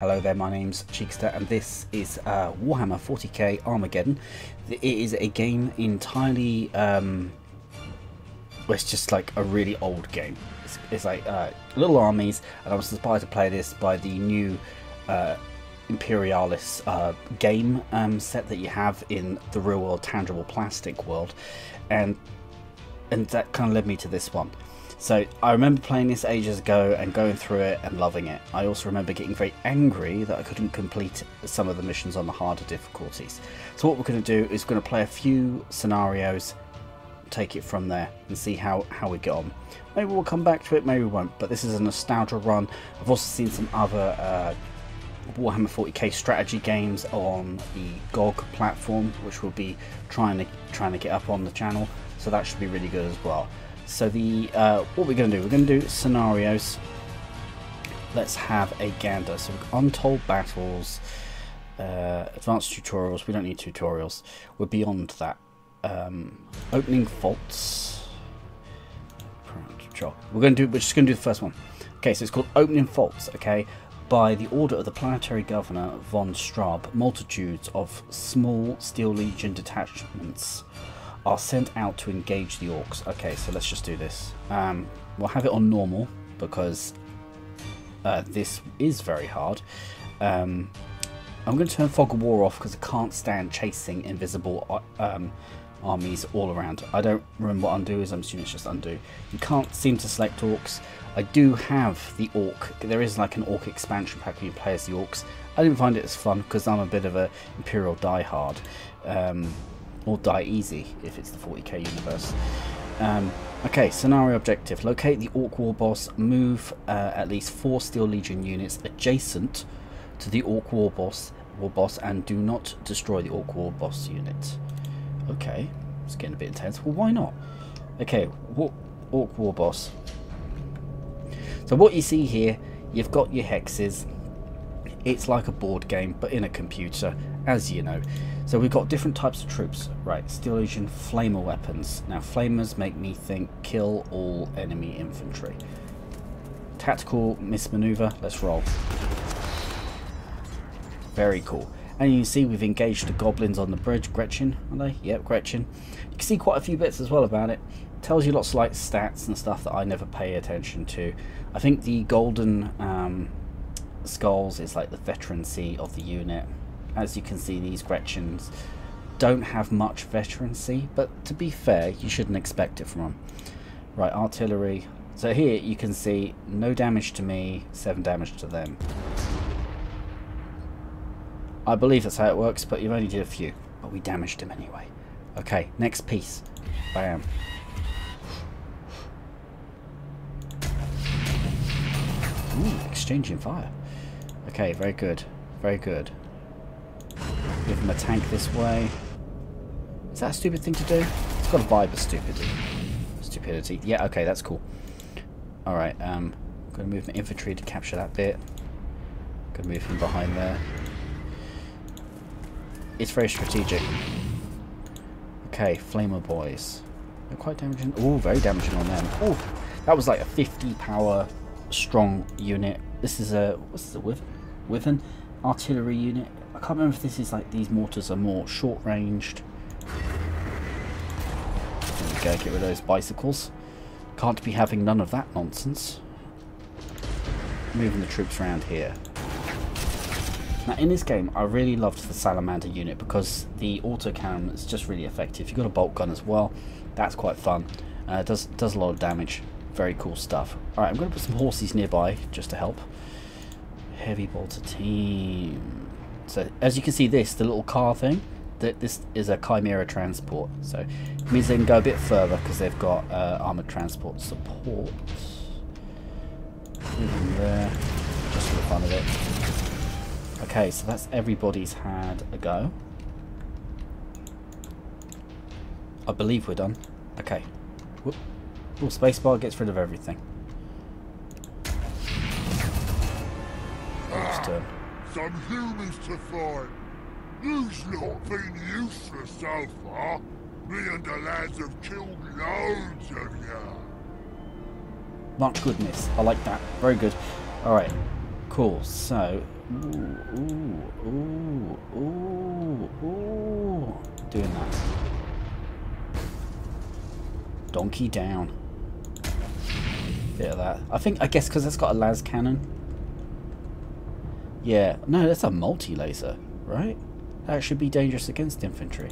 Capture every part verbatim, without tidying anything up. Hello there, my name's Cheekster and this is uh, Warhammer forty K Armageddon. It is a game entirely, um, it's just like a really old game. It's, it's like uh, little armies, and I was inspired to play this by the new uh, Imperialis uh, game um, set that you have in the real world, tangible plastic world. And, and that kind of led me to this one. So I remember playing this ages ago and going through it and loving it. I also remember getting very angry that I couldn't complete some of the missions on the harder difficulties. So what we're going to do is we're going to play a few scenarios, take it from there and see how, how we get on. Maybe we'll come back to it, maybe we won't, but this is a nostalgia run. I've also seen some other uh, Warhammer forty K strategy games on the G O G platform, which we'll be trying to, trying to get up on the channel. So that should be really good as well. So the uh, what we're going to do, we're going to do scenarios. Let's have a gander. So untold battles, uh, advanced tutorials. We don't need tutorials. We're beyond that. Um, opening faults. We're going to do. We're just going to do the first one. Okay, so it's called Opening Faults. Okay, by the order of the planetary governor von Straub, multitudes of small Steel Legion detachments are sent out to engage the orcs. Okay, so let's just do this. Um, we'll have it on normal because uh, this is very hard. Um, I'm going to turn Fog of War off because I can't stand chasing invisible um, armies all around. I don't remember what undo is. I'm assuming it's just undo. You can't seem to select orcs. I do have the orc. There is like an orc expansion pack where you play as the orcs. I didn't find it as fun because I'm a bit of a Imperial diehard. Um, Or die easy if it's the forty K universe. Um, okay, scenario objective: locate the Orc War boss. Move uh, at least four Steel Legion units adjacent to the Orc War boss. War boss, and do not destroy the Orc War boss unit. Okay, it's getting a bit intense. Well, why not? Okay, Orc, Orc War boss. So what you see here, you've got your hexes. It's like a board game, but in a computer, as you know. So we've got different types of troops, right? Steel Legion flamer weapons. Now flamers make me think kill all enemy infantry. Tactical mismaneuver, let's roll. Very cool. And you can see we've engaged the goblins on the bridge. Gretchin, are they? Yep, Gretchin. You can see quite a few bits as well about it. Tells you lots of like stats and stuff that I never pay attention to. I think the golden um, skulls is like the veterancy of the unit. As you can see, these Gretchins don't have much veterancy, but to be fair, you shouldn't expect it from them. Right, artillery. So here you can see no damage to me, seven damage to them. I believe that's how it works, but you've only did a few. But we damaged him anyway. Okay, next piece. Bam. Ooh, exchanging fire. Okay, very good. Very good. Give him a tank this way. Is that a stupid thing to do? It's got a vibe of stupidity. Stupidity. Yeah, okay, that's cool. Alright, um, I'm going to move my infantry to capture that bit. Going to move him behind there. It's very strategic. Okay, Flamer Boys. They're quite damaging. Oh, very damaging on them. Oh, that was like a fifty power strong unit. This is a... What's the Wyvern? Wyvern? Artillery unit. I can't remember if this is like these mortars are more short-ranged. There we go, get rid of those bicycles. Can't be having none of that nonsense. Moving the troops around here. Now in this game, I really loved the Salamander unit because the autocannon is just really effective. You've got a bolt gun as well. That's quite fun. Uh, does, does a lot of damage. Very cool stuff. Alright, I'm going to put some horses nearby just to help. Heavy bolter team. So as you can see, this the little car thing, that this is a Chimera transport, so it means they can go a bit further because they've got uh, armored transport support. Moving there, just for the fun of it. Okay, so that's everybody's had a go. I believe we're done. Okay. Whoop. Ooh, spacebar gets rid of everything. Just turn. Some humans to fight. You've not been useless so far. Me and the lads have killed loads of you. Much goodness. I like that. Very good. Alright. Cool. So, Ooh, ooh, ooh, ooh, ooh. Doing that. Donkey down. Bit of that. I think, I guess, because it's got a las cannon. Yeah. No, that's a multi-laser, right? That should be dangerous against infantry.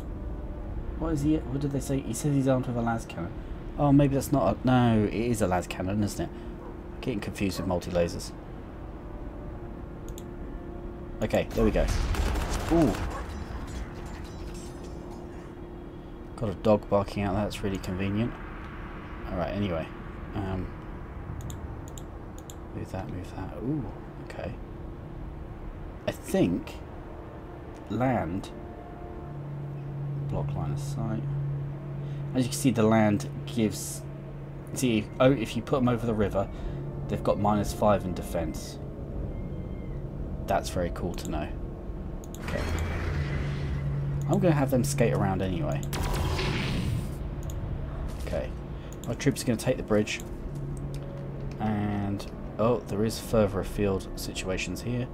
What is he? What did they say? He says he's armed with a las cannon. Oh, maybe that's not a... No, it is a las cannon, isn't it? I'm getting confused with multi-lasers. Okay, there we go. Ooh. Got a dog barking out. That's really convenient. Alright, anyway. Um, move that, move that. Ooh, okay. I think... Land... Block line of sight. As you can see, the land gives... See, oh, if you put them over the river, they've got minus five in defense. That's very cool to know. Okay. I'm going to have them skate around anyway. Okay. Our troops are going to take the bridge. And... Oh, there is further afield situations here.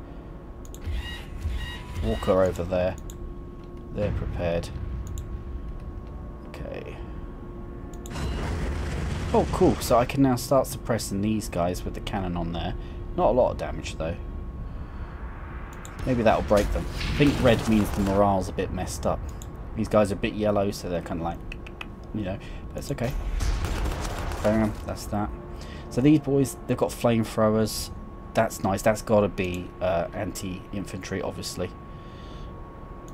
Walker over there. They're prepared. Okay. Oh, cool. So I can now start suppressing these guys with the cannon on there. Not a lot of damage, though. Maybe that'll break them. I think red means the morale's a bit messed up. These guys are a bit yellow, so they're kind of like, you know, but it's okay. Bam, that's that. So these boys, they've got flamethrowers. That's nice. That's got to be uh, anti-infantry, obviously.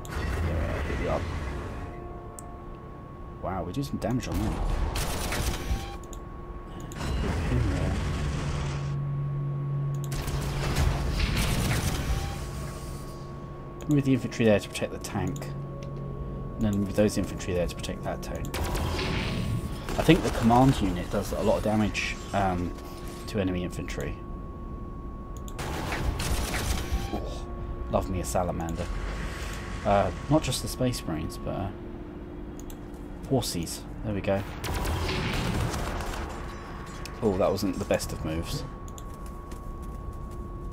Yeah, here they are. Wow, we do some damage on them. Move the infantry there to protect the tank, and then move those infantry there to protect that tank. I think the command unit does a lot of damage um, to enemy infantry. Oh, love me a salamander. Uh, not just the Space Marines, but uh, horsies. There we go. Oh, that wasn't the best of moves.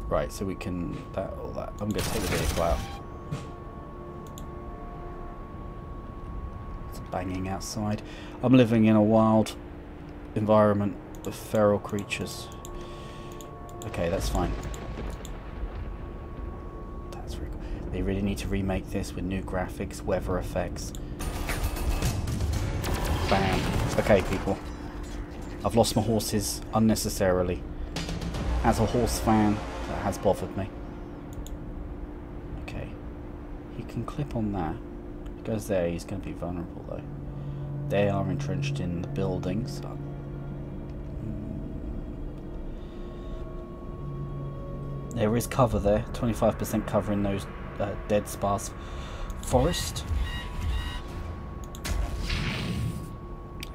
Right, so we can that all that. I'm going to take the vehicle out. Banging outside. I'm living in a wild environment of feral creatures. Okay, that's fine. That's very cool. They really need to remake this with new graphics, weather effects. Bam. Okay, people. I've lost my horses unnecessarily. As a horse fan, that has bothered me. Okay. He can clip on that. Goes there, he's going to be vulnerable though. They are entrenched in the buildings. So. There is cover there, twenty-five percent cover in those uh, dead sparse forest.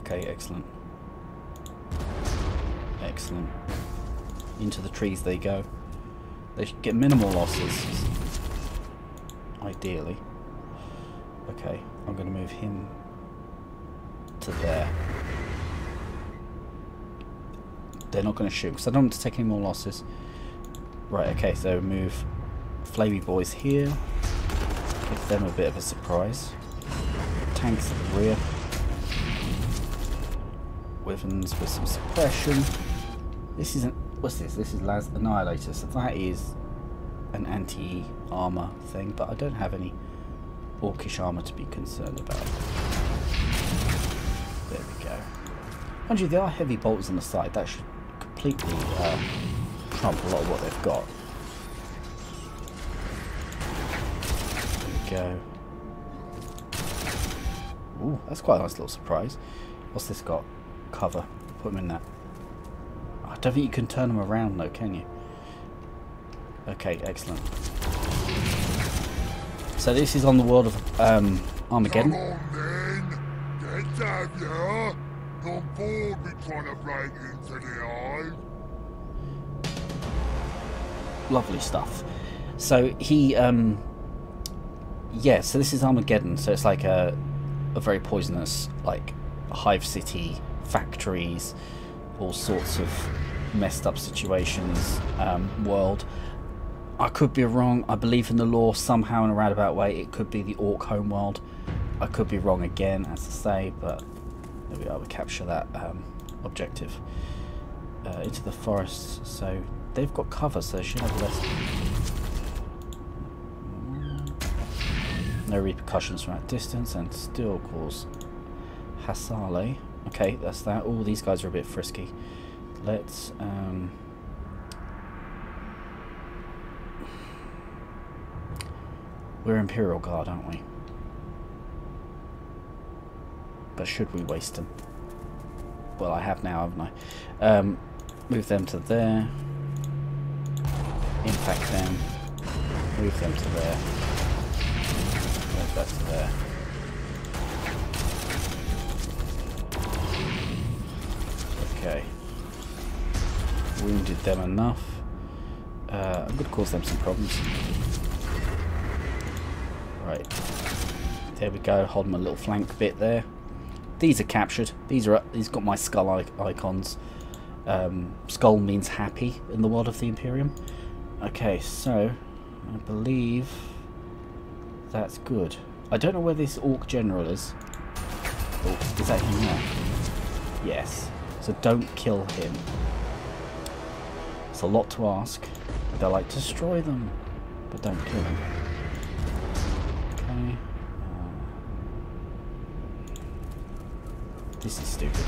Okay, excellent. Excellent. Into the trees they go. They should get minimal losses, ideally. Okay, I'm going to move him to there. They're not going to shoot because I don't want to take any more losses. Right, okay, so move Flamey Boys here. Give them a bit of a surprise. Tanks at the rear. Wyverns with some suppression. This isn't... What's this? This is Las Annihilator. So that is an anti-armour thing, but I don't have any... Orkish armour to be concerned about. There we go. Mind you, there are heavy bolts on the side. That should completely uh, trump a lot of what they've got. There we go. Ooh, that's quite a nice little surprise. What's this got? Cover. Put them in that. I don't think you can turn them around though, can you? Okay, excellent. So this is on the world of um, Armageddon. Come on, men. Get out here. You're bored me trying to break into the hive. Lovely stuff. So he, um, yeah. So this is Armageddon. So it's like a, a very poisonous, like hive city, factories, all sorts of messed up situations, um, world. I could be wrong. I believe in the lore somehow in a roundabout way. It could be the Ork homeworld. I could be wrong again, as I say, but there we are. We capture that um, objective. Uh, into the forest, so they've got cover, so they should have less. No repercussions from that distance, and still cause Hasale. Okay, that's that. All these guys are a bit frisky. Let's. Um, We're Imperial Guard, aren't we? But should we waste them? Well, I have now, haven't I? Um, move them to there. Impact them. Move them to there. Move that to there. Okay. Wounded them enough. Uh, I'm going to cause them some problems. Right, there we go. Hold my little flank bit there. These are captured. These are these got my skull icons. Um, skull means happy in the world of the Imperium. Okay, so I believe that's good. I don't know where this Orc general is. Oh, is that him now? Yes. So don't kill him. It's a lot to ask. They're like destroy them, but don't kill them. Um, this is stupid.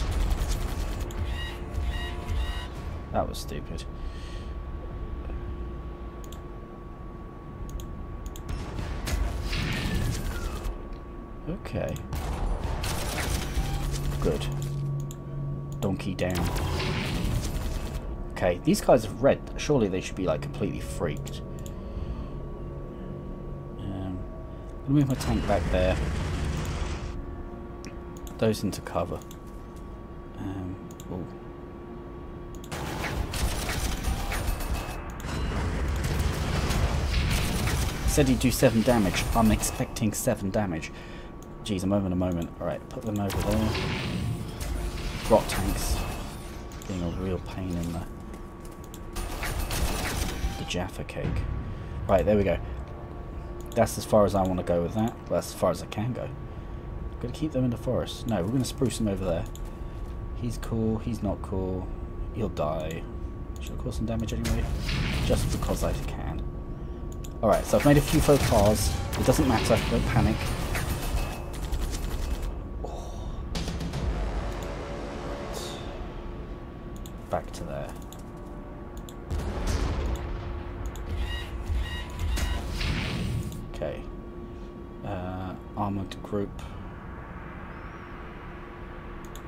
That was stupid. Okay. Good. Donkey down. Okay, these guys are red. Surely they should be like completely freaked. I'll move my tank back there. Those into cover. Um, ooh. Said he'd do seven damage. I'm expecting seven damage. Jeez, a moment, a moment. Alright, put them over there. Rot tanks. Being a real pain in the, the Jaffa cake. Right, there we go. That's as far as I want to go with that. Well, that's as far as I can go. I'm going to keep them in the forest. No, we're going to spruce him over there. He's cool. He's not cool. He'll die. Should I cause some damage anyway? Just because I can. Alright, so I've made a few faux pas. It doesn't matter. Don't panic. Oh. Back to there. Uh, armoured group.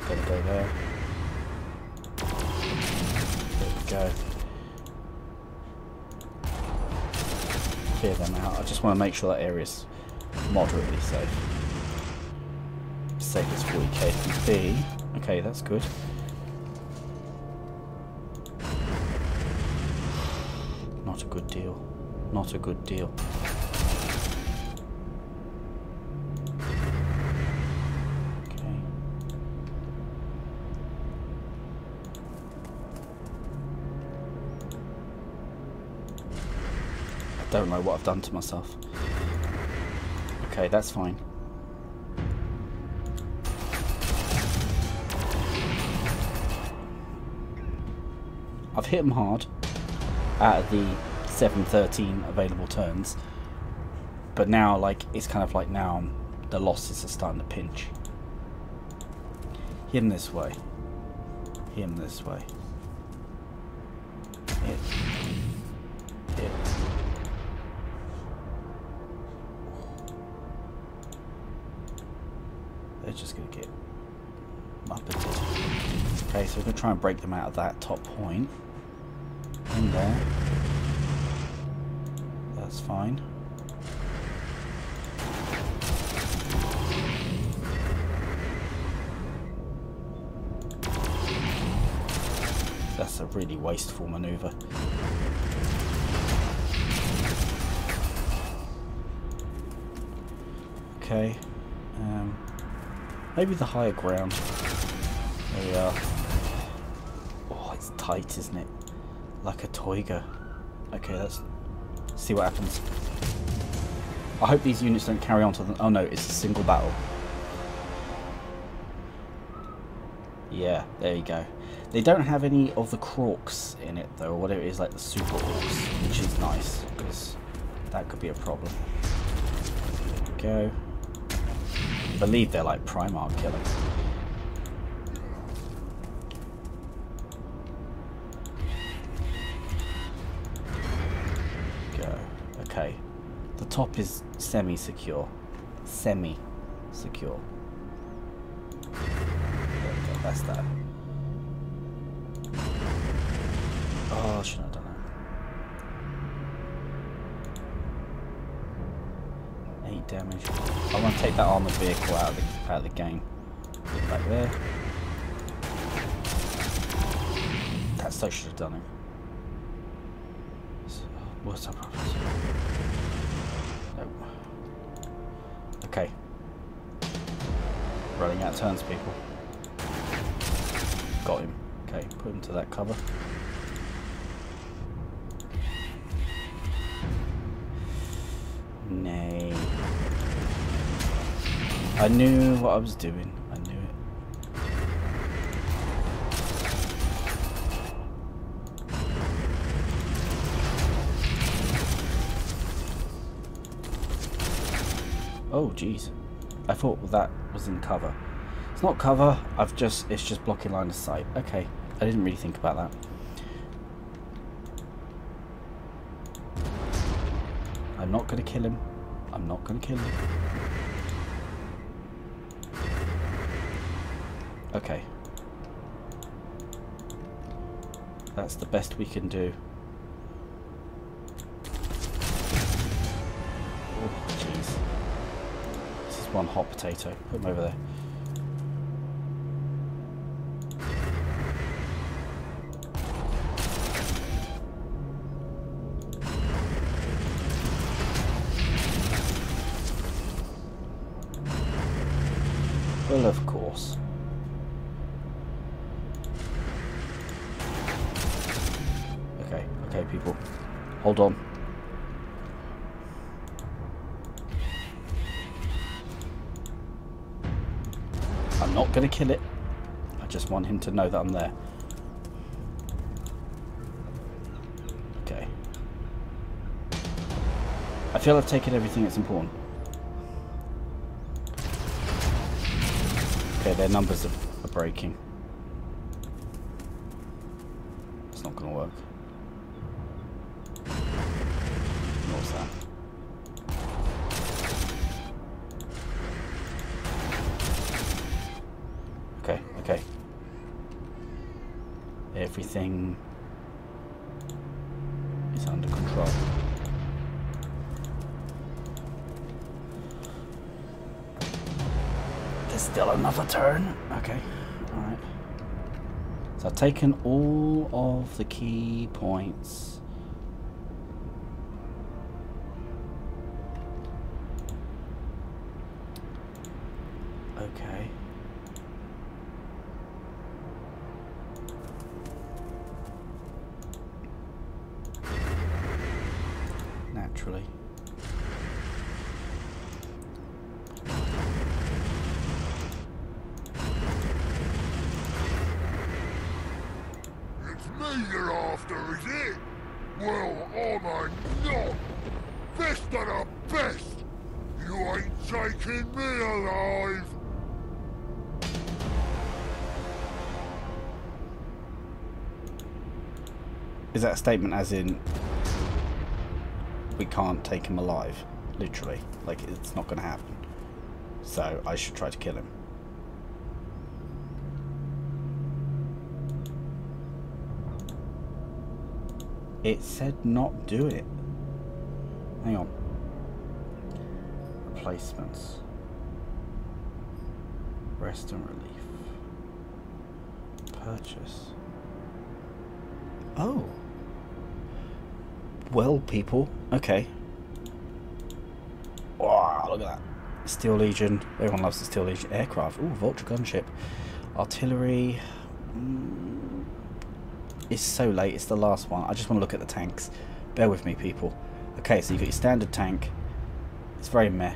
Gotta go there. There we go. Clear them out. I just want to make sure that area's moderately safe. Safe as forty K can be. Okay, that's good. Not a good deal. Not a good deal. I don't know what I've done to myself. Okay, that's fine. I've hit them hard out of the seven thirteen available turns, but now, like, it's kind of like now the losses are starting to pinch. Him this way. Him this way. It. It. They're just going to get muppeted. Okay, so we're going to try and break them out of that top point. In there. That's fine. That's a really wasteful maneuver. Okay. Um... Maybe the higher ground. There we are. Oh, it's tight, isn't it? Like a toiger. Okay, that's see what happens. I hope these units don't carry on to them. Oh no, it's a single battle. Yeah, there you go. They don't have any of the Crorks in it though, or whatever it is, like the Super Orcs, which is nice, because that could be a problem. There we go. I believe they're like Primarch killers. Go. Okay. The top is semi-secure. Semi-secure. There we go, that's that. Oh, I shouldn't have done that. Eight damage. I want to take that armored vehicle out of the, out of the game. Put it back there. That so should have done it. So, what's up? Nope. Okay. Running out of turns, people. Got him. Okay, put him to that cover. Nay. I knew what I was doing. I knew it. Oh, jeez. I thought that was in cover. It's not cover. I've just. It's just blocking line of sight. Okay. I didn't really think about that. I'm not going to kill him. I'm not going to kill him. Okay. That's the best we can do. Oh, jeez. This is one hot potato. Put him over there. Well, of course. Okay, okay, people. Hold on. I'm not going to kill it. I just want him to know that I'm there. Okay. I feel I've taken everything that's important. Okay, their numbers are, are breaking. It's not going to work. What's that? Okay, okay. Everything is under control. Still another turn. Okay, alright. So I've taken all of the key points. Okay. Naturally. Is that a statement as in we can't take him alive, literally, like it's not going to happen, so I should try to kill him? It said not do it. Hang on. Replacements. Rest and relief. Purchase. Oh. Well, people, okay. Wow, look at that. Steel Legion. Everyone loves the Steel Legion. Aircraft. Ooh, Vulture Gunship. Artillery. Mm, it's so late. It's the last one. I just want to look at the tanks. Bear with me, people. Okay, so you've got your standard tank. It's very meh.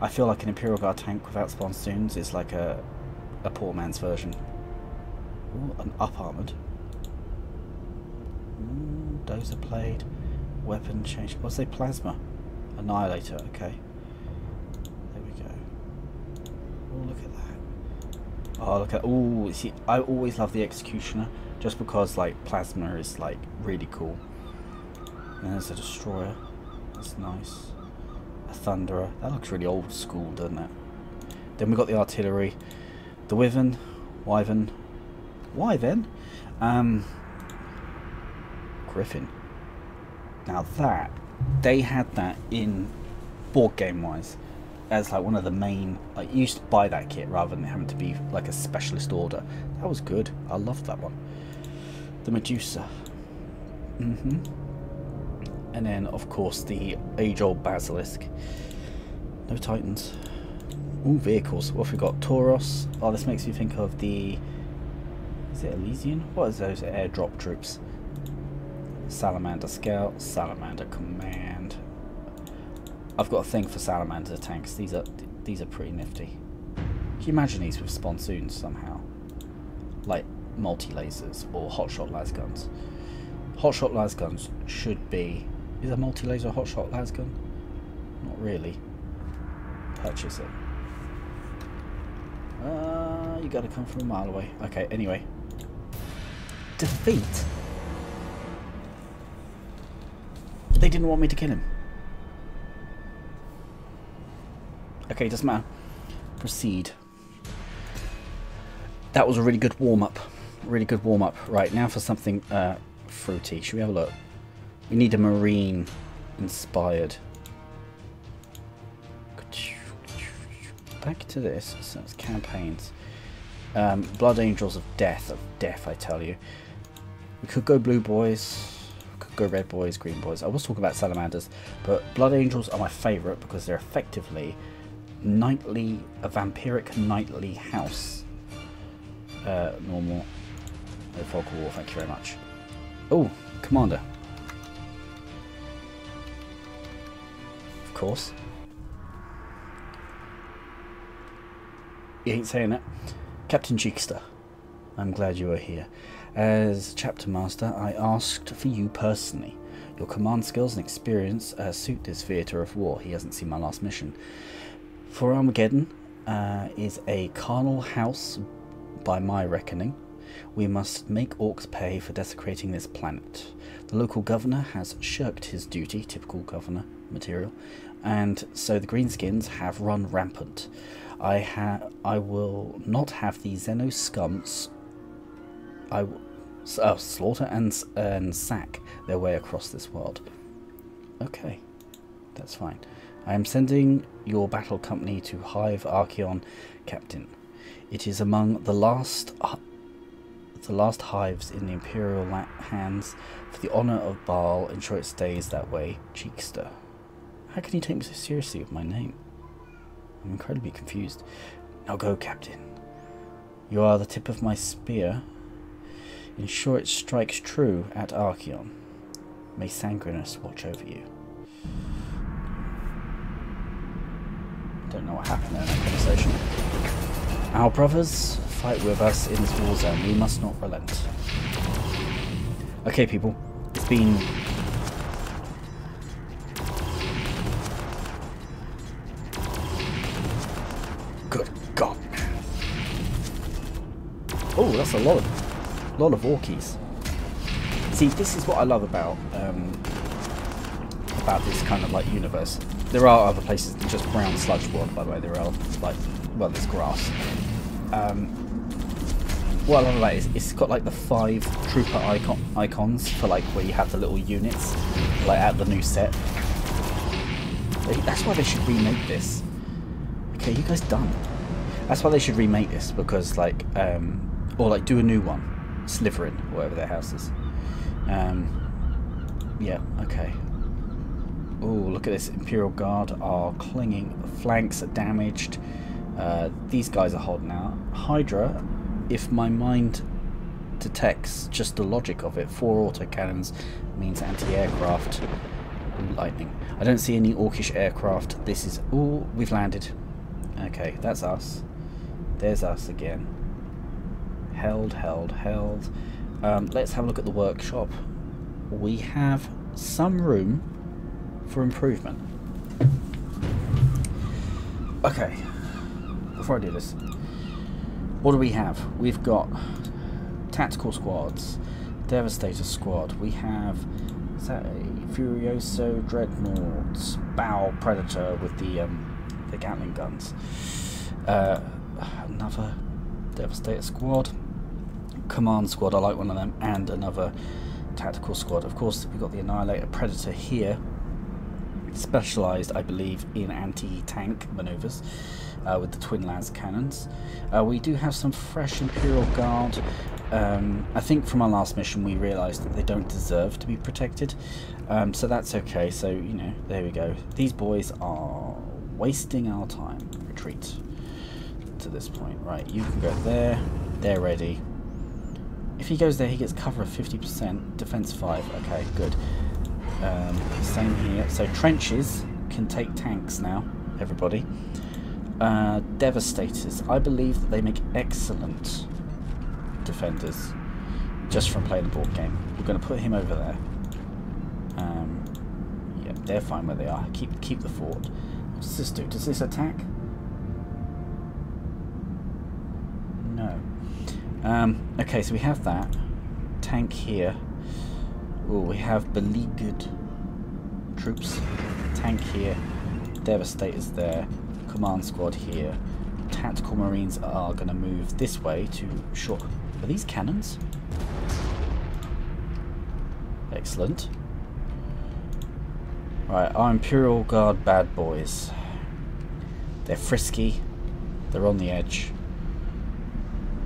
I feel like an Imperial Guard tank without sponsoons is like a, a poor man's version. Ooh, an up-armoured. Mm, dozer blade. Weapon change. What's a plasma? Annihilator, okay. There we go. Oh, look at that. Oh, look at... Ooh, see, I always love the Executioner, just because, like, plasma is, like, really cool. And there's a Destroyer. That's nice. A Thunderer. That looks really old school, doesn't it? Then we got the Artillery. The Wyvern. Wyvern. Wyvern? Um... Griffin. Now that, they had that in board game wise as like one of the main, like you used to buy that kit rather than having to be like a specialist order. That was good. I loved that one. The Medusa. Mm-hmm. And then of course the age-old Basilisk. No Titans. Ooh, vehicles. What have we got? Tauros. Oh, this makes me think of the, is it Elysian? What are those airdrop troops? Salamander Scout, Salamander Command. I've got a thing for Salamander tanks. These are these are pretty nifty. Can you imagine these with sponsoons somehow? Like multi-lasers or hotshot las guns. Hotshot las guns should be... Is a multi-laser a hotshot las gun? Not really. Purchase it. Uh, you gotta come from a mile away. Okay, anyway. Defeat! They didn't want me to kill him. Okay, doesn't matter. Proceed. That was a really good warm-up. Really good warm-up. Right, now for something uh, fruity. Should we have a look? We need a marine inspired. Back to this. So it's campaigns. Um, Blood Angels of Death. Of Death, I tell you. We could go Blue Boys. Go red boys, green boys. I was talking about salamanders, but Blood Angels are my favourite because they're effectively knightly, a vampiric knightly house. Uh, normal, no vocal war. Thank you very much. Oh, commander. Of course. You ain't saying it, Captain Jigster. I'm glad you are here. As Chapter Master, I asked for you personally. Your command skills and experience uh, suit this theatre of war. He hasn't seen my last mission. For Armageddon uh, is a carnal house, by my reckoning. We must make orcs pay for desecrating this planet. The local governor has shirked his duty, typical governor material, and so the Greenskins have run rampant. I, ha I will not have the Xeno scumps... I will uh, slaughter and, uh, and sack their way across this world. Okay, that's fine. I am sending your battle company to Hive Acheron, Captain. It is among the last uh, the last hives in the Imperial hands. For the honour of Baal, ensure it stays that way, Cheekster. How can you take me so seriously with my name? I'm incredibly confused. Now go, Captain. You are the tip of my spear. Ensure it strikes true at Archeon. May Sanguinus watch over you. Don't know what happened there in that conversation. Our brothers fight with us in this war zone. We must not relent. Okay, people. It's been... Good God. Oh, that's a lot of... A lot of orkies. See, this is what I love about um, about this kind of like universe. There are other places than just brown sludge world, by the way. There are like, well, there's grass. Um, what I love about it is it's got like the five trooper icon icons for like where you have the little units, like at the new set. That's why they should remake this. Okay, you guys done. That's why they should remake this because like, um, or like do a new one. Sliverin, whatever their house is. Um, yeah, okay. Oh, look at this. Imperial Guard are clinging. Flanks are damaged. Uh, these guys are holding out. Hydra, if my mind detects just the logic of it, four autocannons means anti-aircraft lightning. I don't see any orcish aircraft. This is... Ooh, we've landed. Okay, that's us. There's us again. Held, held, held. Um, let's have a look at the workshop. We have some room for improvement. Okay, before I do this, what do we have? We've got tactical squads, Devastator squad, we have is that a Furioso Dreadnoughts, Baal Predator with the um, the Gatling guns, uh, another Devastator squad, Command squad, I like one of them, and another tactical squad. Of course, we've got the Annihilator Predator here, specialised, I believe, in anti-tank manoeuvres uh, with the twin lance cannons. Uh, we do have some fresh Imperial Guard. Um, I think from our last mission we realised that they don't deserve to be protected, um, so that's okay. So, you know, there we go. These boys are wasting our time. Retreat to this point. Right, you can go there. They're ready. If he goes there, he gets cover of fifty percent, defense five. Okay, good. Um, same here. So trenches can take tanks now, everybody. Uh, Devastators. I believe that they make excellent defenders just from playing the board game. We're going to put him over there. Um, yeah, they're fine where they are. Keep keep the fort. What does this do? Does this attack? No. Um, okay, so we have that. Tank here. Ooh, we have beleaguered troops. Tank here. Devastators there. Command squad here. Tactical Marines are going to move this way to short... Are these cannons? Excellent. Right, our Imperial Guard bad boys. They're frisky. They're on the edge.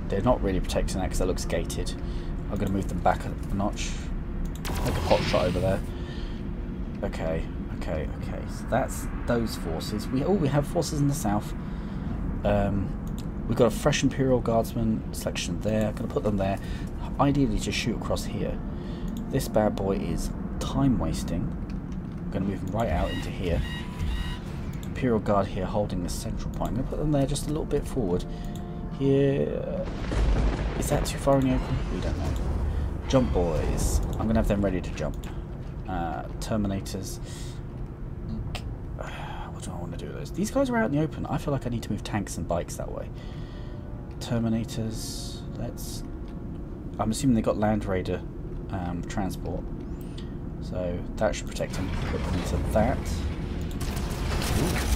They're not really protecting that because that looks gated. I'm going to move them back a notch. Like a pot shot over there. Okay, okay, okay. So that's those forces. We oh, we have forces in the south. Um, we've got a fresh Imperial Guardsman selection there. I'm going to put them there. Ideally, just shoot across here. This bad boy is time wasting. I'm going to move him right out into here. Imperial Guard here holding the central point. I'm going to put them there just a little bit forward. Here. Is that too far in the open? We don't know. Jump boys. I'm going to have them ready to jump. Uh, Terminators. What do I want to do with those? These guys are out in the open. I feel like I need to move tanks and bikes that way. Terminators. Let's... I'm assuming they got Land Raider um, transport. So that should protect them. Put them into that. Ooh.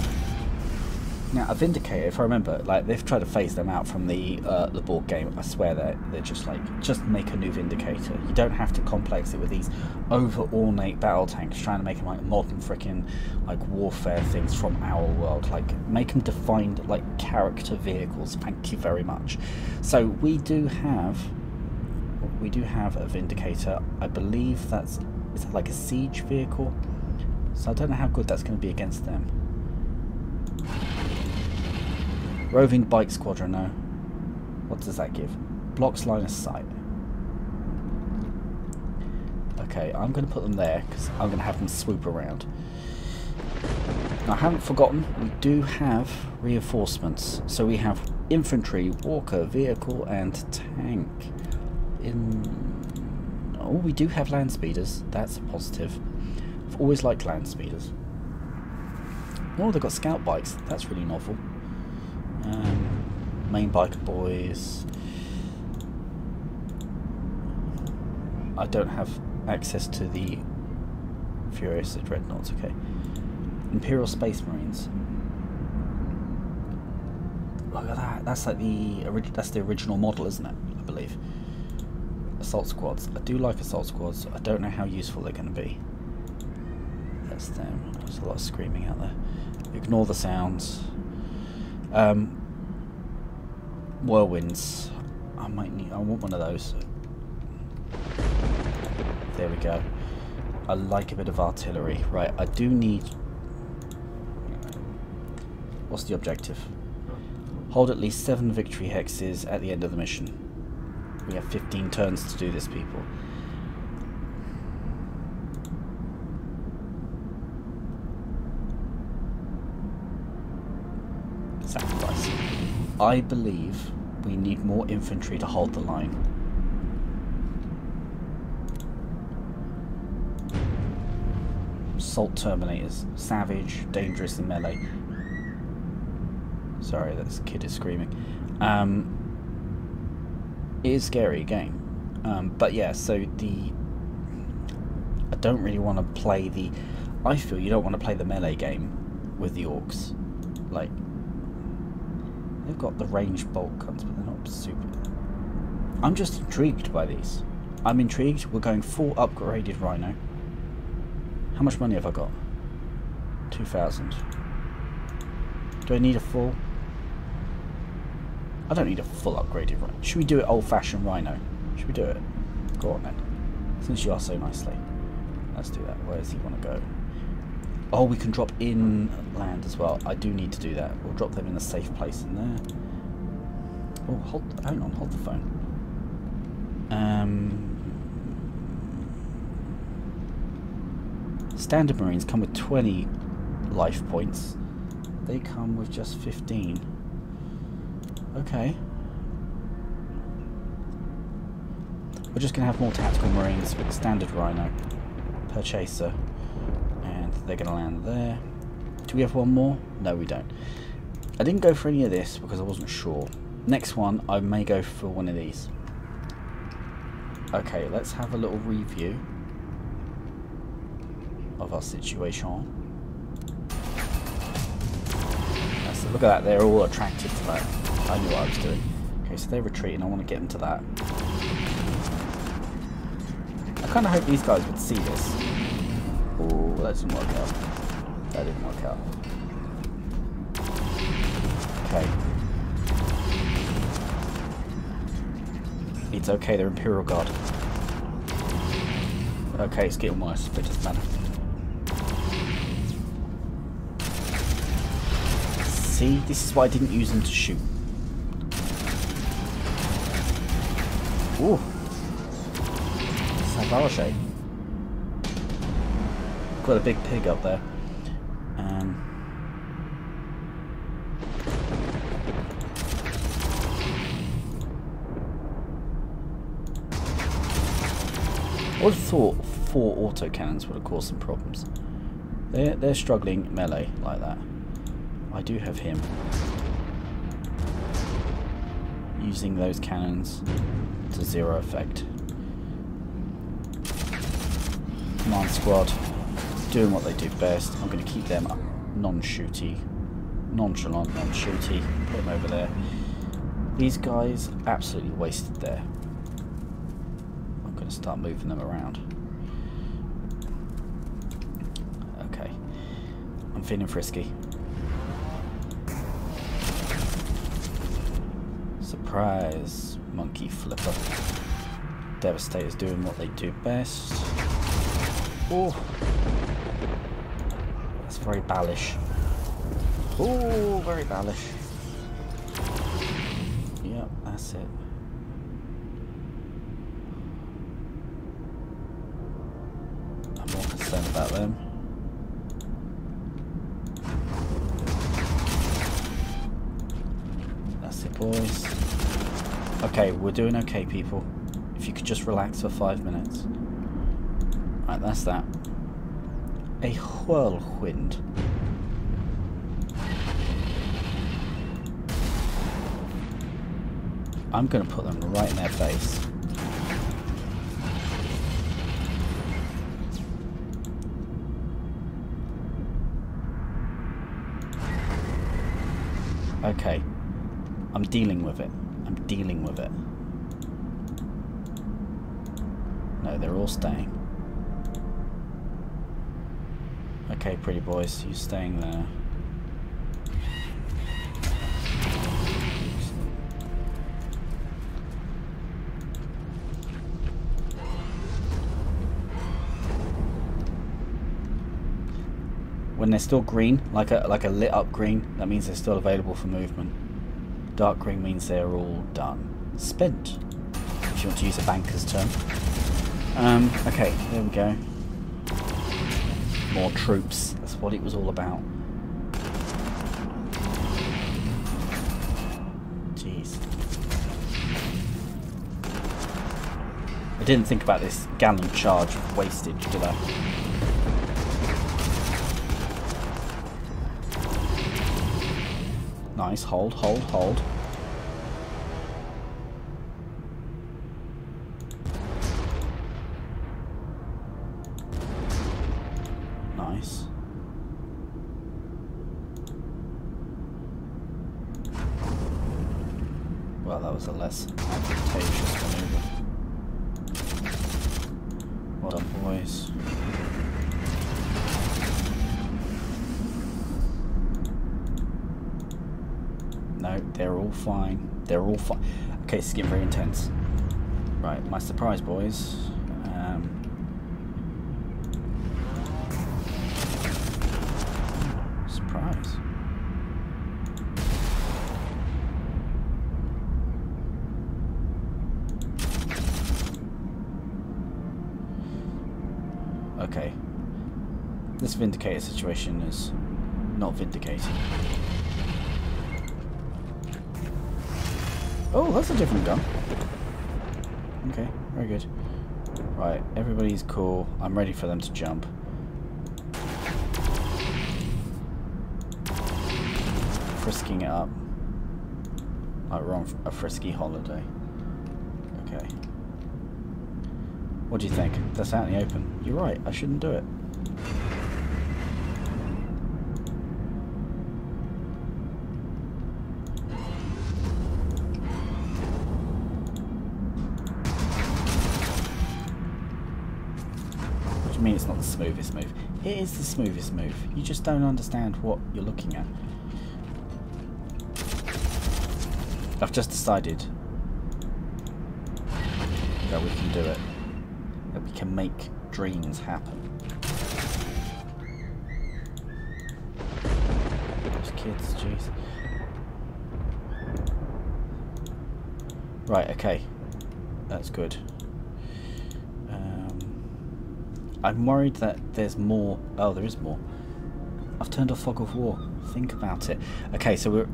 Now, a Vindicator, if I remember, like they've tried to phase them out from the uh, the board game. I swear that they're, they're just like, just make a new Vindicator. You don't have to complex it with these over-ornate battle tanks trying to make them like modern freaking like warfare things from our world. Like, make them defined like character vehicles. Thank you very much. So we do have, we do have a Vindicator. I believe that's, is that like a siege vehicle? So I don't know how good that's going to be against them. Roving bike squadron, no. What does that give? Blocks line of sight. Okay, I'm going to put them there because I'm going to have them swoop around. Now, I haven't forgotten, we do have reinforcements. So we have infantry, walker, vehicle, and tank. In oh, we do have land speeders. That's a positive. I've always liked land speeders. Oh, they've got scout bikes. That's really novel. Um, main bike boys. I don't have access to the Furious Dreadnoughts. Okay, Imperial Space Marines. Look at that. That's like the that's the original model, isn't it? I believe. Assault squads. I do like assault squads. I don't know how useful they're going to be. That's them. There's a lot of screaming out there. Ignore the sounds. Um, whirlwinds. I might need. I want one of those. There we go. I like a bit of artillery. Right. I do need. What's the objective? Hold at least seven victory hexes at the end of the mission. We have fifteen turns to do this, people. sacrifice. I believe we need more infantry to hold the line. Assault Terminators. Savage, dangerous and melee. Sorry, this kid is screaming. Um, it is a scary game. Um, but yeah, so the... I don't really want to play the... I feel you don't want to play the melee game with the orcs. Like, they've got the ranged bolt guns, but they're not super... I'm just intrigued by these. I'm intrigued. We're going full upgraded Rhino. How much money have I got? two thousand. Do I need a full... I don't need a full upgraded Rhino. Should we do it old-fashioned Rhino? Should we do it? Go on then. Since you are so nicely. Let's do that. Where does he want to go? Oh, we can drop in land as well. I do need to do that. We'll drop them in a safe place in there. Oh, hold, hang on, hold the phone. Um, standard Marines come with twenty life points. They come with just fifteen. Okay. We're just going to have more tactical Marines with standard Rhino. Purchaser, and they're going to land there. Do we have one more? No, we don't. I didn't go for any of this because I wasn't sure. Next one, I may go for one of these. Okay, let's have a little review of our situation. That's it. Look at that, they're all attracted to that. I knew what I was doing. Okay, so they're retreating. I want to get them to that. I kind of hope these guys would see this. Oh, that didn't work out. That didn't work out. Okay. It's okay, they're Imperial Guard. Okay, it's getting worse, but it doesn't matter. See, this is why I didn't use them to shoot. Ooh. Barrel shape. Got a big pig up there. Um, I would have thought four autocannons would have caused some problems. They're, they're struggling melee like that. I do have him. Using those cannons to zero effect. Command squad doing what they do best. I'm going to keep them non-shooty, nonchalant, non-shooty. Put them over there. These guys absolutely wasted there. I'm going to start moving them around. Okay, I'm feeling frisky. Surprise, monkey flipper. Devastator's doing what they do best. Oh, that's very Baalish. Oh, very Baalish. Yep, that's it. I'm more concerned about them. That's it, boys. Okay, we're doing okay, people. If you could just relax for five minutes. Right, that's that. A whirlwind. I'm going to put them right in their face. Okay. I'm dealing with it. I'm dealing with it. No, they're all staying. Okay, pretty boys, you staying there. When they're still green, like a like a lit up green, that means they're still available for movement. Dark green means they're all done. Spent, if you want to use a banker's term. Um, okay, there we go. More troops. That's what it was all about. Jeez. I didn't think about this gallon charge of wastage, did I? Nice, hold, hold, hold. Nice. Well, that was a less advantageous maneuver. Well done, boys. No, they're all fine. They're all fine. Okay, this is getting very intense. Right, my surprise, boys. Um, surprise. Okay. This Vindicator situation is not vindicating. Oh, that's a different gun. Okay, very good. Right, everybody's cool. I'm ready for them to jump. Frisking it up. Like we're on a frisky holiday. Okay. What do you think? That's out in the open. You're right, I shouldn't do it. I mean, it's not the smoothest move. It is the smoothest move. You just don't understand what you're looking at. I've just decided that we can do it. That we can make dreams happen. Those kids, jeez. Right, okay. That's good. I'm worried that there's more. Oh, there is more. I've turned off Fog of War. Think about it. Okay, so we're,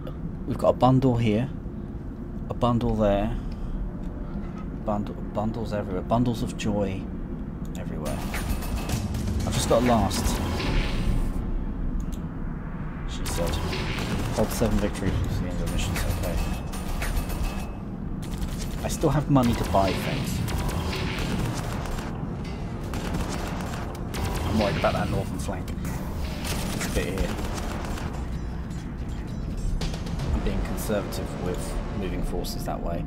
we've got a bundle here, a bundle there, bundle, bundles everywhere, bundles of joy everywhere. I've just got a last, she said. Hold seven victories is the end of missions, okay. I still have money to buy things. I'm worried about that northern flank. It's a bit here. I'm being conservative with moving forces that way.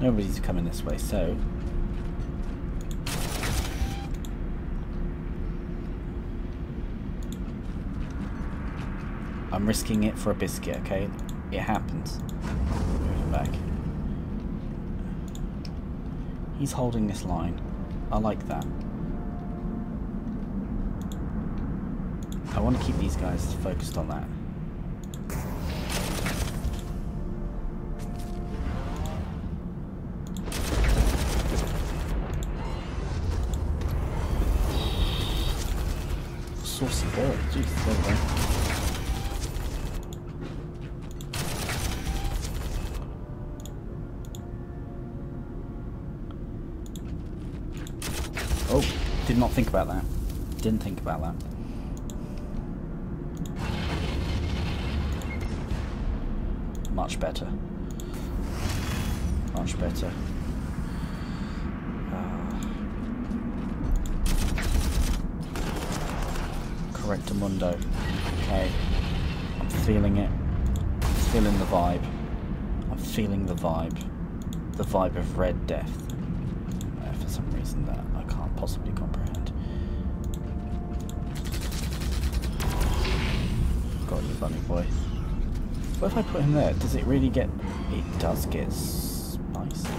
Nobody's coming this way, so I'm risking it for a biscuit, okay? It happens. Moving back. He's holding this line. I like that. I want to keep these guys focused on that. Saucy boy, jeez, there we go. Oh, did not think about that. Didn't think about that. Much better. Much better. Rectamundo. Okay. I'm feeling it. I'm feeling the vibe. I'm feeling the vibe. The vibe of Red Death. Uh, for some reason that I can't possibly comprehend. Got you, bunny boy. What if I put him there? Does it really get... It does get spicy.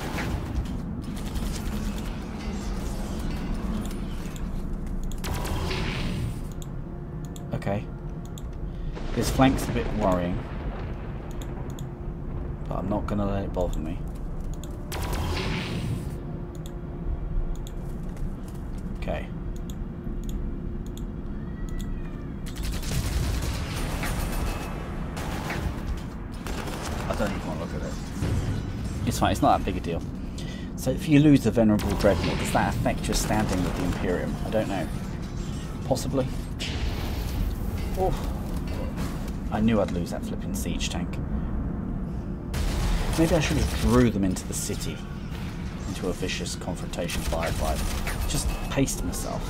His flank's a bit worrying, but I'm not going to let it bother me. Okay. I don't even want to look at it. It's fine, it's not that big a deal. So if you lose the Venerable Dreadnought, does that affect your standing with the Imperium? I don't know. Possibly. Oh. I knew I'd lose that flipping siege tank. Maybe I should have drew them into the city, into a vicious confrontation firefight. Just paced myself.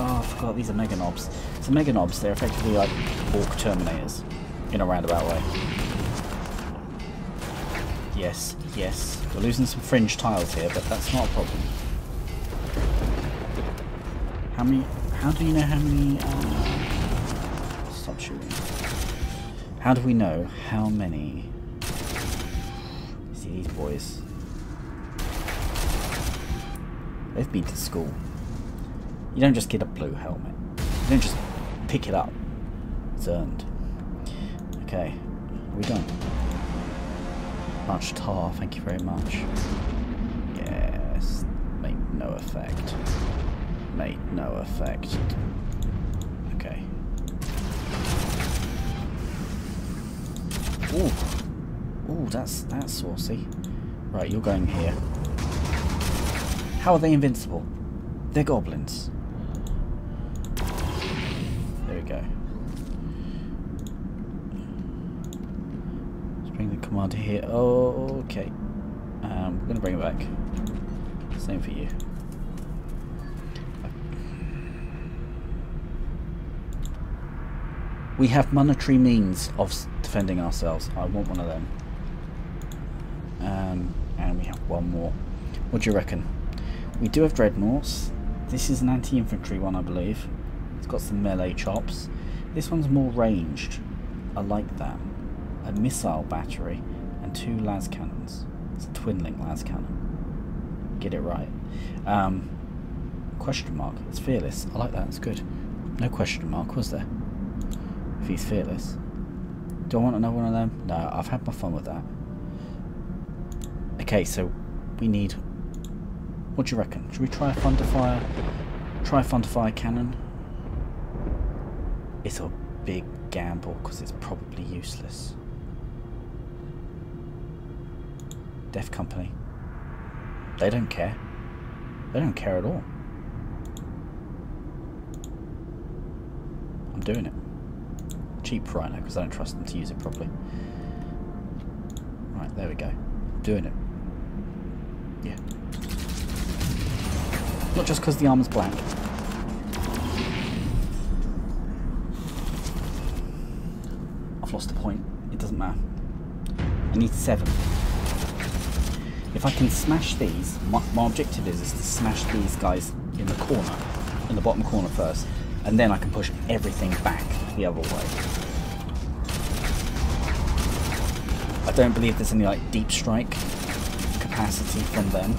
Oh, I forgot, these are Mega Knobs. So Mega Knobs, they're effectively like Ork Terminators, in a roundabout way. Yes, yes, we're losing some fringe tiles here, but that's not a problem. How many, how do you know how many, um, shooting. How do we know how many? See, these boys, they've been to school. You don't just get a blue helmet, you don't just pick it up, it's earned. Okay, are we done? Much tar, thank you very much. Yes, make no effect, make no effect. Okay. Ooh, ooh, that's, that's saucy. Right, you're going here. How are they invincible? They're goblins. There we go. Let's bring the commander here. Oh, okay. Um, we're going to bring it back. Same for you. We have monetary means of defending ourselves. I want one of them. Um, and we have one more. What do you reckon? We do have dreadnoughts. This is an anti-infantry one, I believe. It's got some melee chops. This one's more ranged. I like that. A missile battery and two las cannons. It's a twin-link las cannon. Get it right. Um, question mark. It's fearless. I like that. It's good. No question mark, was there? If he's fearless. Do I want another one of them? No, I've had my fun with that. Okay, so we need... What do you reckon? Should we try a Thunderfire? Try a Thunderfire cannon? It's a big gamble because it's probably useless. Death Company. They don't care. They don't care at all. I'm doing it. Cheap Rhino, because I don't trust them to use it properly. Right, there we go. Doing it. Yeah. Not just because the armor's black. I've lost a point. It doesn't matter. I need seven. If I can smash these, my, my objective is, is to smash these guys in the corner, in the bottom corner first, and then I can push everything back the other way. I don't believe there's any like deep strike capacity from them.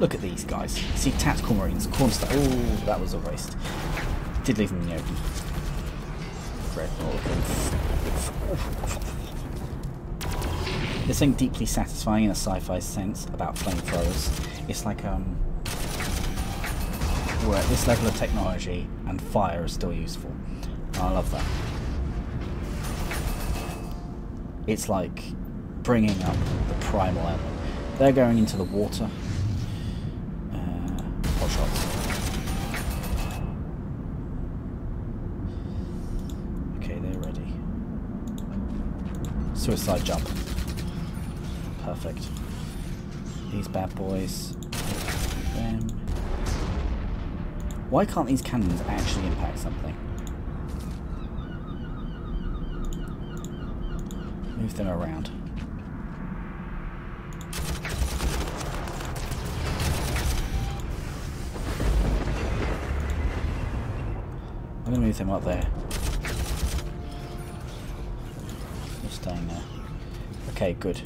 Look at these guys. See, tactical marines, cornerstone. Oh, that was a waste. Did leave them in the open. There's something deeply satisfying in a sci-fi sense about flamethrowers. It's like um. we're at this level of technology and fire is still useful. I love that. It's like bringing up the primal element. They're going into the water. Uh, hot shots. Okay, they're ready. Suicide jump. Perfect. These bad boys. Them. Why can't these cannons actually impact something? Move them around. I'm going to move them up there. They're staying there. Okay, good.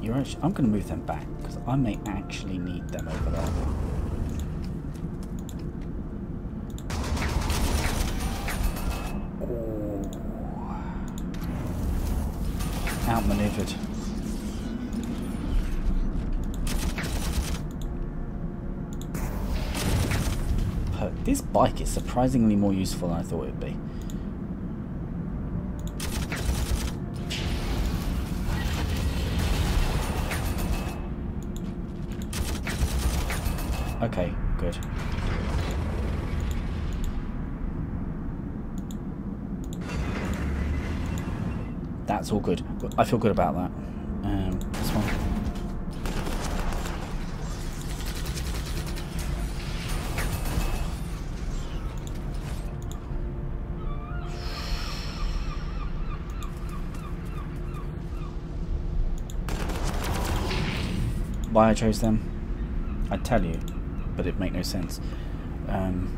You're actually, I'm going to move them back because I may actually need them over there. outmaneuvered. Perk. This bike is surprisingly more useful than I thought it would be. Okay, good. That's all good. I feel good about that. Um, this one. Why I chose them, I tell you, but it make no sense. Um,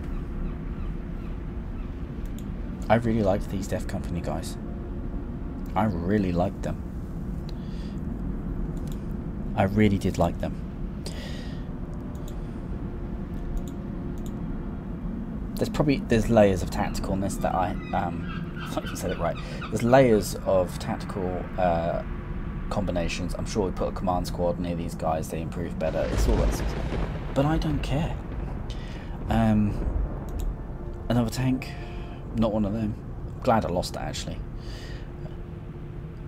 I really liked these Death Company guys. I really liked them. I really did like them. There's probably there's layers of tacticalness that I um I can't even say that right. There's layers of tactical uh, combinations. I'm sure we put a command squad near these guys, they improve better. It's all that sort of thing. But I don't care. Um, another tank, not one of them. I'm glad I lost that actually.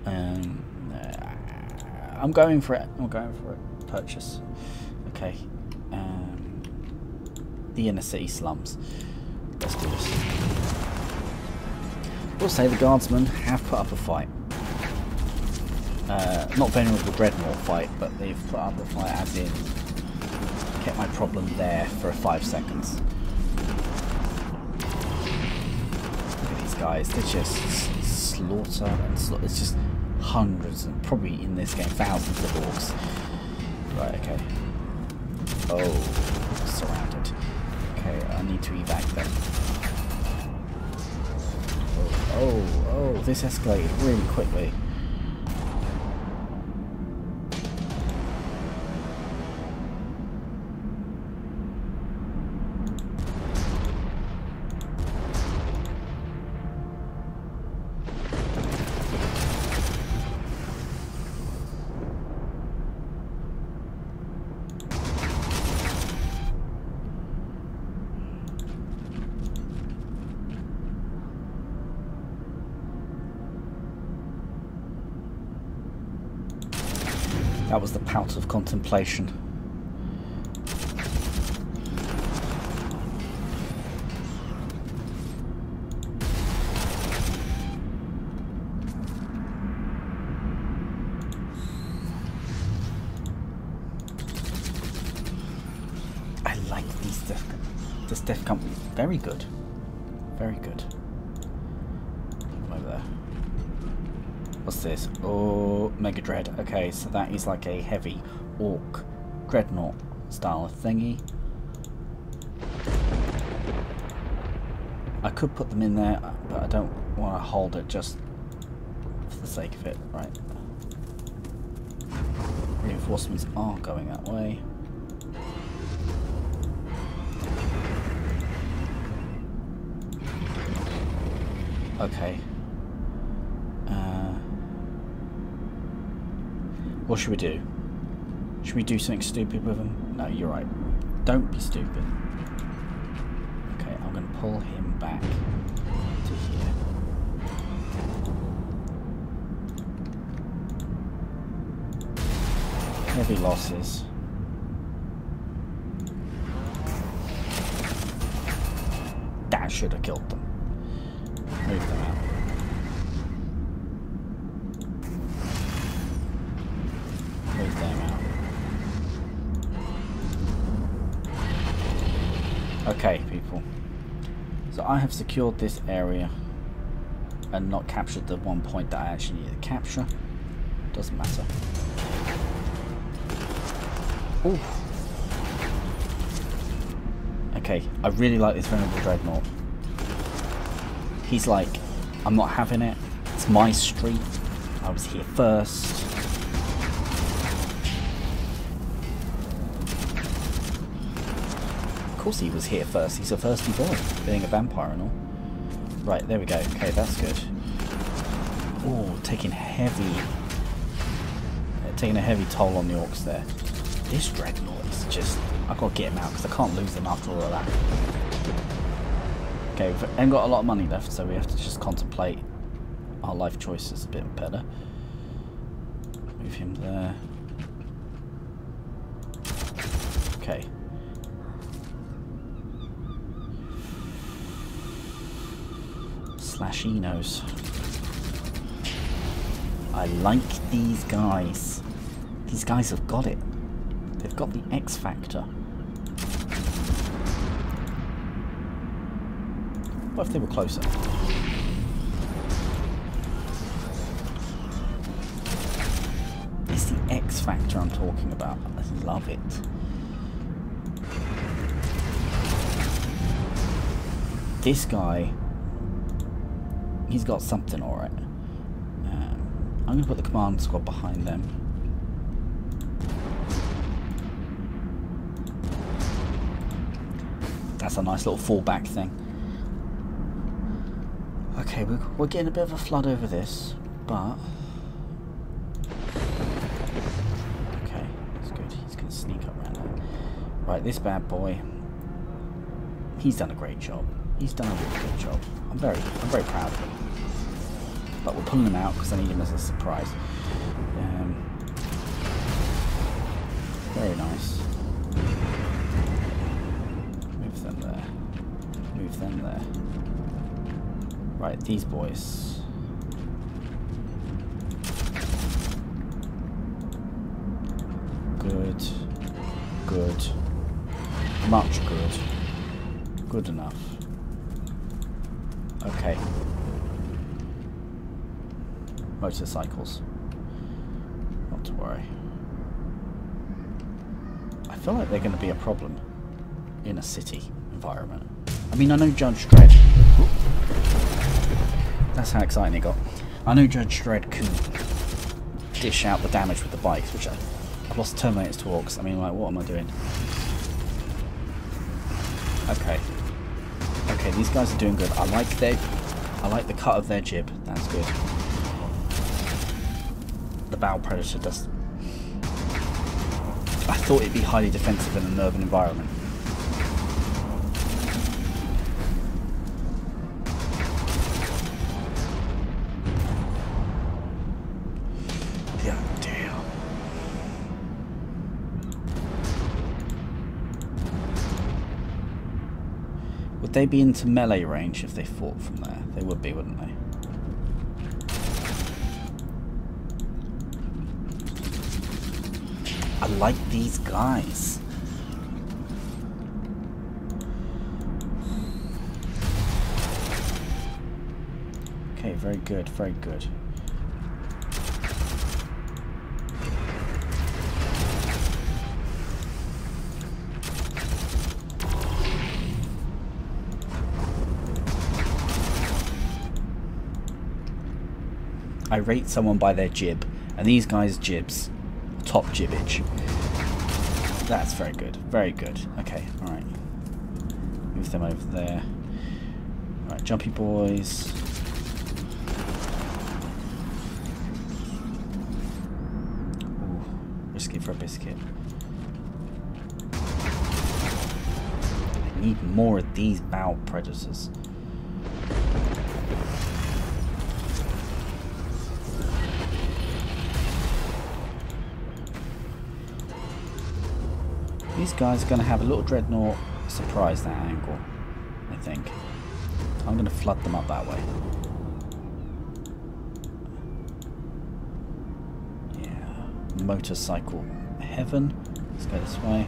Um, uh, I'm going for it. I'm going for it. Purchase. Okay. Um, the inner city slums. Let's do this. We'll say the guardsmen have put up a fight. Uh, not Venerable Dreadnought fight, but they've put up a fight as in kept my problem there for five seconds. Look at these guys. They're just... Slaughter and slaughter. It's just hundreds and probably in this game thousands of orcs. Right, okay. Oh, surrounded. Okay, I need to evac them. Oh, oh, oh, this escalated really quickly. That was the pout of contemplation. I like these death, this Death Company. Very good. Very good. Over there. What's this? Oh, Mega Dread. Okay, so that is like a heavy orc dreadnought style thingy. I could put them in there, but I don't want to hold it just for the sake of it. Right. Reinforcements are going that way. Okay. What should we do? Should we do something stupid with him? No, you're right. Don't be stupid. Okay, I'm going to pull him back to here. Heavy losses. That should have killed them. Move them out. Okay, people. So I have secured this area and not captured the one point that I actually need to capture. Doesn't matter. Ooh. Okay, I really like this Venerable Dreadnought. He's like, I'm not having it. It's my street. I was here first. Of course he was here first, he's a thirsty boy, being a vampire and all. Right, there we go, okay, that's good. Oh, taking heavy taking a heavy toll on the orcs there. This dreadnought is just... I've got to get him out because I can't lose them after all of that. Okay, we haven't got a lot of money left, so we have to just contemplate our life choices a bit better. Move him there. Okay. Slash Enos. I like these guys. These guys have got it. They've got the X factor. What if they were closer? It's the X factor I'm talking about. I love it. This guy, he's got something alright. Um, I'm going to put the command squad behind them. That's a nice little fallback thing. Okay, we're, we're getting a bit of a flood over this, but... Okay, that's good. He's going to sneak up around there. Right, this bad boy, he's done a great job. He's done a really good job. I'm very, I'm very proud of him. But we're pulling him out because I need him as a surprise. Um, very nice. Move them there. Move them there. Right, these boys. Good. Good. Much good. Good enough. Okay. Motorcycles. Not to worry. I feel like they're going to be a problem in a city environment. I mean, I know Judge Dredd. That's how exciting it got. I know Judge Dredd can dish out the damage with the bikes, which I, I've lost Terminators to Orcs. I mean, like, what am I doing? Okay. Okay, these guys are doing good. I like their, I like the cut of their jib. That's good. The Baal Predator does. I thought it'd be highly defensive in an urban environment. They'd be into melee range if they fought from there. They would be, wouldn't they? I like these guys. Okay, very good, very good. I rate someone by their jib, and these guys' jibs, top jibbage. That's very good, very good. Okay, all right. Move them over there. All right, jumpy boys. Ooh, risky for a biscuit. I need more of these Baal Predators. These guys are going to have a little dreadnought surprise that angle, I think. I'm going to flood them up that way. Yeah, motorcycle heaven. Let's go this way.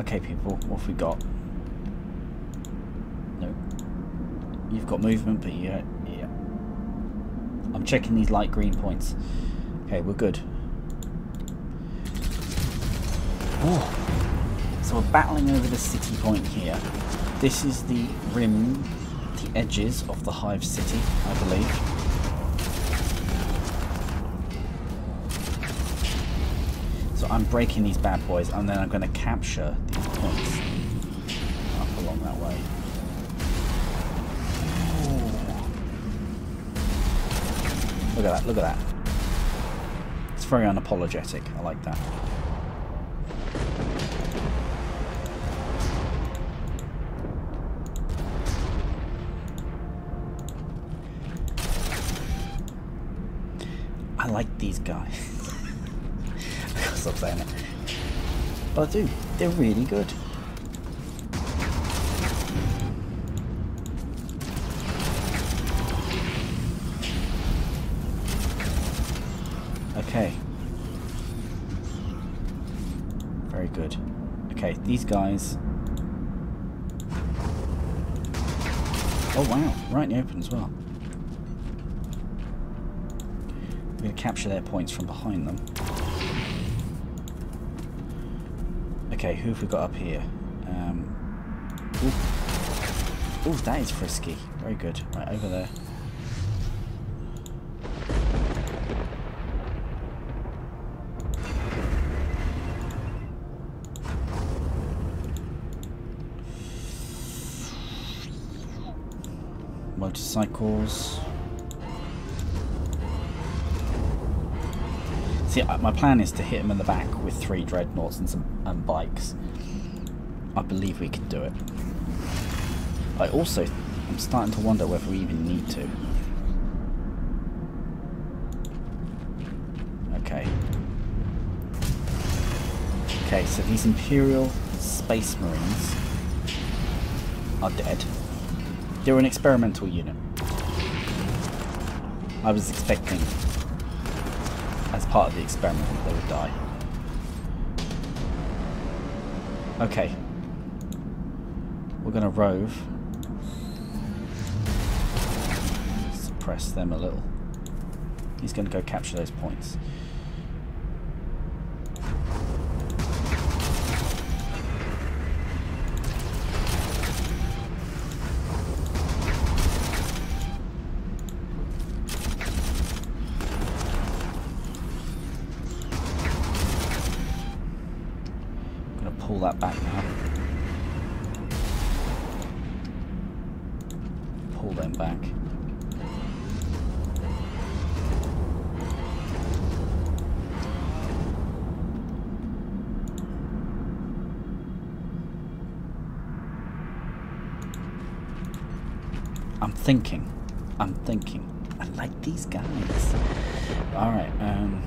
Okay, people, what have we got? No, you've got movement, but yeah, yeah. I'm checking these light green points. Okay, we're good. Oh. So we're battling over the city point here. This is the rim, the edges of the Hive City, I believe. So I'm breaking these bad boys, and then I'm going to capture these points up along that way. Ooh. Look at that, look at that. It's very unapologetic. I like that. I like these guys. I can't stop saying it. But I do. They're really good. Okay. Very good. Okay, these guys. Oh wow, right in the open as well. We're going to capture their points from behind them. Okay, who have we got up here? Um, oh, that is frisky. Very good. Right, over there. Motorcycles. See, my plan is to hit him in the back with three dreadnoughts and some and bikes. I believe we can do it. I also, I'm starting to wonder whether we even need to. Okay. Okay, so these Imperial Space Marines are dead. They're an experimental unit. I was expecting... as part of the experiment, they would die. Okay. We're going to rove. Suppress them a little. He's going to go capture those points. Thinking, I'm thinking. I like these guys. All right, um,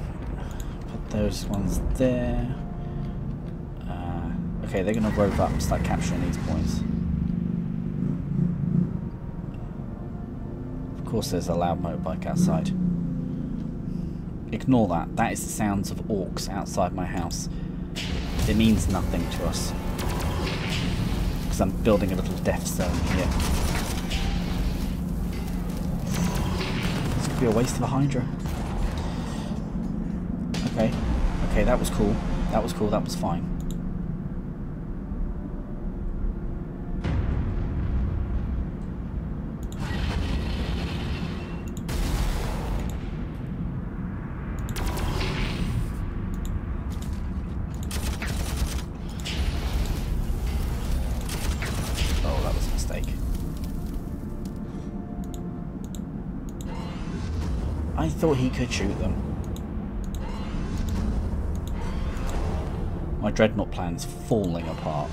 put those ones there. Uh, okay, they're gonna rove up and start capturing these points. Of course, there's a loud motorbike outside. Ignore that. That is the sounds of orcs outside my house. It means nothing to us because I'm building a little death zone here. A waste of a Hydra. Okay, okay, that was cool. That was cool. That was fine. Thought he could shoot them. My dreadnought plan's falling apart.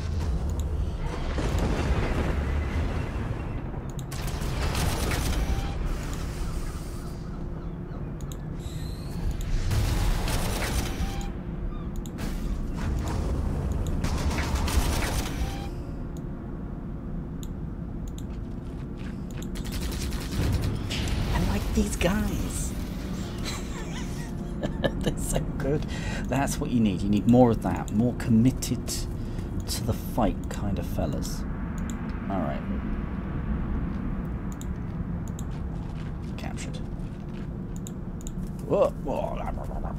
I like these guys. They're so good. That's what you need. You need more of that. More committed to the fight kind of fellas. Alright. Captured. Whoa. Whoa.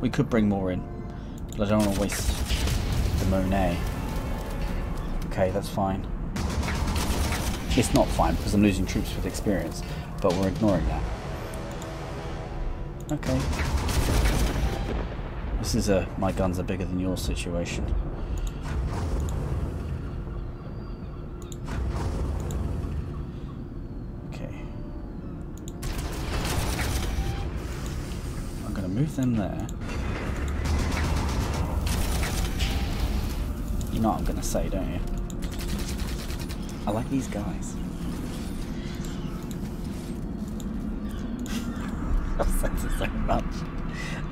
We could bring more in, but I don't want to waste the Monet. Okay, that's fine. It's not fine because I'm losing troops with experience, but we're ignoring that. Okay. This is a my guns are bigger than yours situation. Okay. move them there. You know what I'm going to say, don't you? I like these guys. I've said it so much.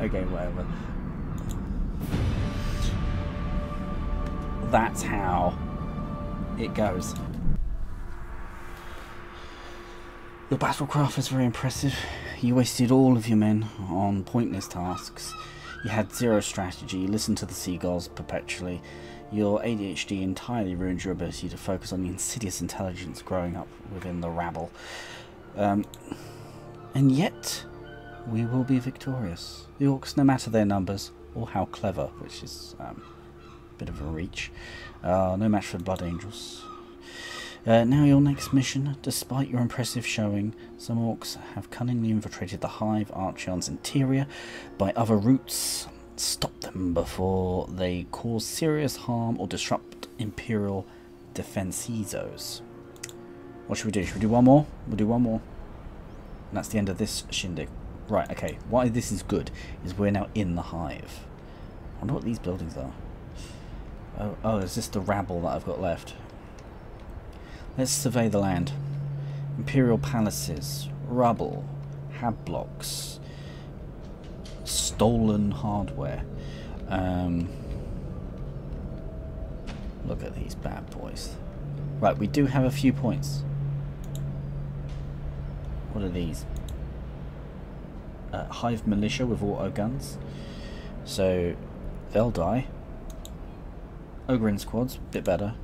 Okay, whatever. That's how it goes. Your battlecraft is very impressive. You wasted all of your men on pointless tasks. You had zero strategy. You listened to the seagulls perpetually. Your A D H D entirely ruined your ability to focus on the insidious intelligence growing up within the rabble. Um, and yet, we will be victorious. The orcs, no matter their numbers, or how clever, which is um, a bit of a reach, are no match for the Blood Angels. Uh, now your next mission. Despite your impressive showing, some orcs have cunningly infiltrated the Hive Acheron's interior by other routes. Stop them before they cause serious harm or disrupt Imperial defensizos. What should we do? Should we do one more? We'll do one more. And that's the end of this shindig. Right, okay. Why this is good is we're now in the Hive. I wonder what these buildings are. Oh, oh, is this the rabble that I've got left? Let's survey the land. Imperial palaces, rubble, hab blocks, stolen hardware. Um, look at these bad boys. Right, we do have a few points. What are these? Uh, Hive militia with auto guns. So they'll die. Ogrin squads, bit better.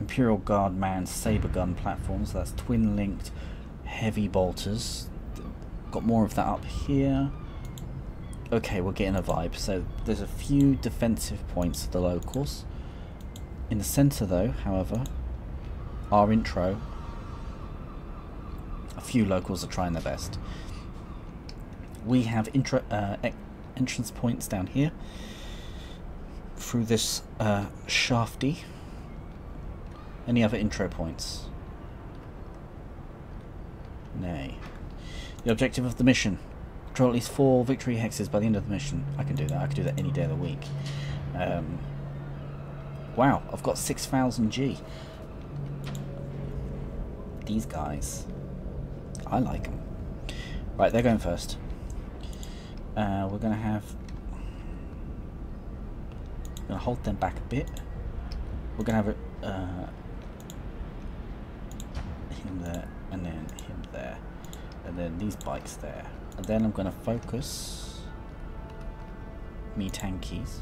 Imperial Guard man saber gun platforms, that's twin linked heavy bolters. Got more of that up here. Okay, we're getting a vibe. So there's a few defensive points at the locals. In the centre though, however, our intro, a few locals are trying their best. We have intro, uh, entrance points down here through this uh, shafty. Any other intro points? Nay. The objective of the mission. Control at least four victory hexes by the end of the mission. I can do that. I can do that any day of the week. Um, wow, I've got six thousand G. These guys. I like them. Right, they're going first. Uh, we're going to have... We're going to hold them back a bit. We're going to have a... Uh, him there, and then him there, and then these bikes there, and then I'm going to focus me tankies.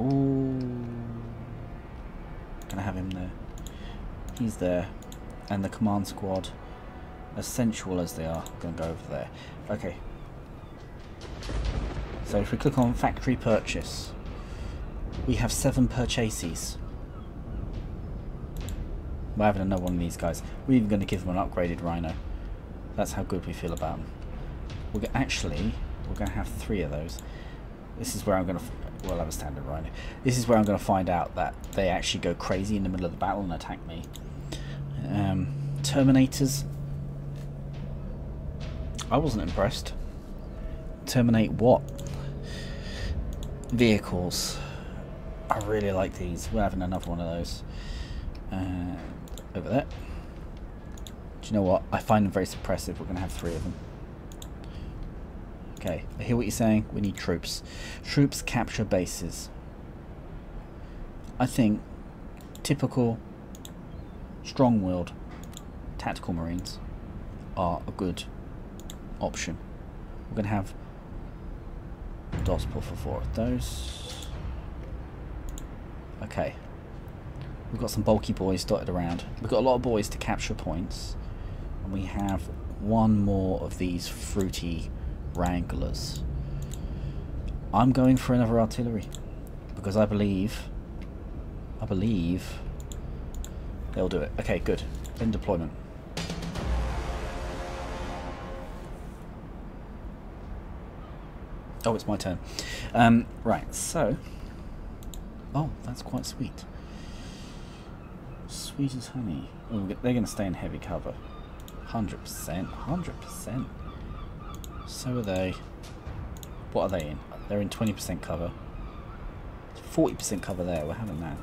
Ooh, gonna have him there, he's there, and the command squad, as sensual as they are, gonna go over there. Okay, so if we click on factory purchase, we have seven purchases. We're having another one of these guys. We're even going to give them an upgraded Rhino. That's how good we feel about them. We're go actually, we're going to have three of those. This is where I'm going to... Well, I have a standard Rhino. This is where I'm going to find out that they actually go crazy in the middle of the battle and attack me. Um, Terminators. I wasn't impressed. Terminate what? Vehicles. I really like these. We're having another one of those. Uh, over there. Do you know what? I find them very suppressive. We're going to have three of them. Okay, I hear what you're saying. We need troops. Troops capture bases. I think typical strong-willed tactical marines are a good option. We're going to have DOS pull for four of those. Okay, we've got some bulky boys dotted around. We've got a lot of boys to capture points, and we have one more of these fruity wranglers. I'm going for another artillery because I believe, I believe they'll do it. Okay, good. Then deployment. Oh, it's my turn. Um, right, so. Oh, that's quite sweet. Sweet as honey. Ooh, they're going to stay in heavy cover. one hundred percent. one hundred percent. So are they. What are they in? They're in twenty percent cover. forty percent cover there. We're having that.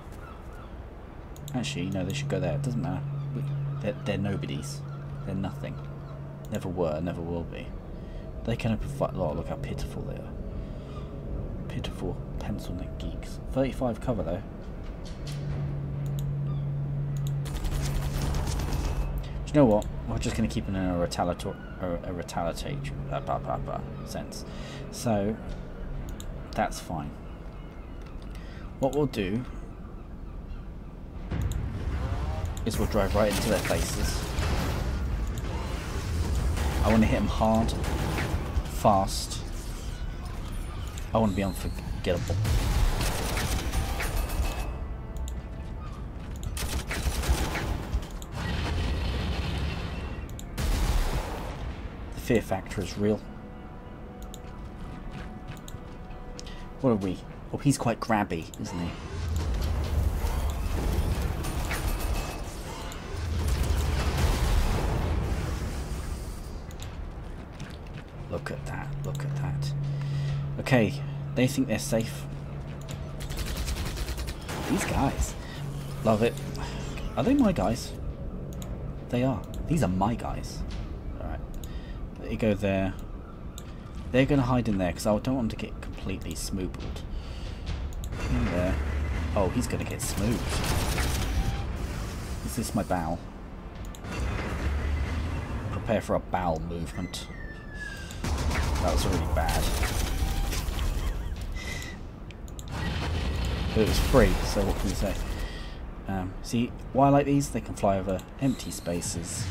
Actually, no, they should go there. It doesn't matter. They're, they're nobodies. They're nothing. Never were, never will be. They can provide. Oh, look how pitiful they are. Pitiful pencil neck geeks. thirty-five cover though. Do you know what? We're just going to keep it in a retaliatory, a retaliatory sense. So that's fine. What we'll do is we'll drive right into their faces. I want to hit them hard, fast. I want to be unforgettable. The fear factor is real. What are we? Oh, he's quite grabby, isn't he? Look at that, look at that. Okay, they think they're safe. These guys. Love it. Are they my guys? They are. These are my guys. Alright. There you go there. They're going to hide in there because I don't want them to get completely smoothed. In there. Oh, he's going to get smoothed. Is this my Baal? Prepare for a Baal movement. That was really bad. But it was free, so what can you say? Um, see, why I like these? They can fly over empty spaces.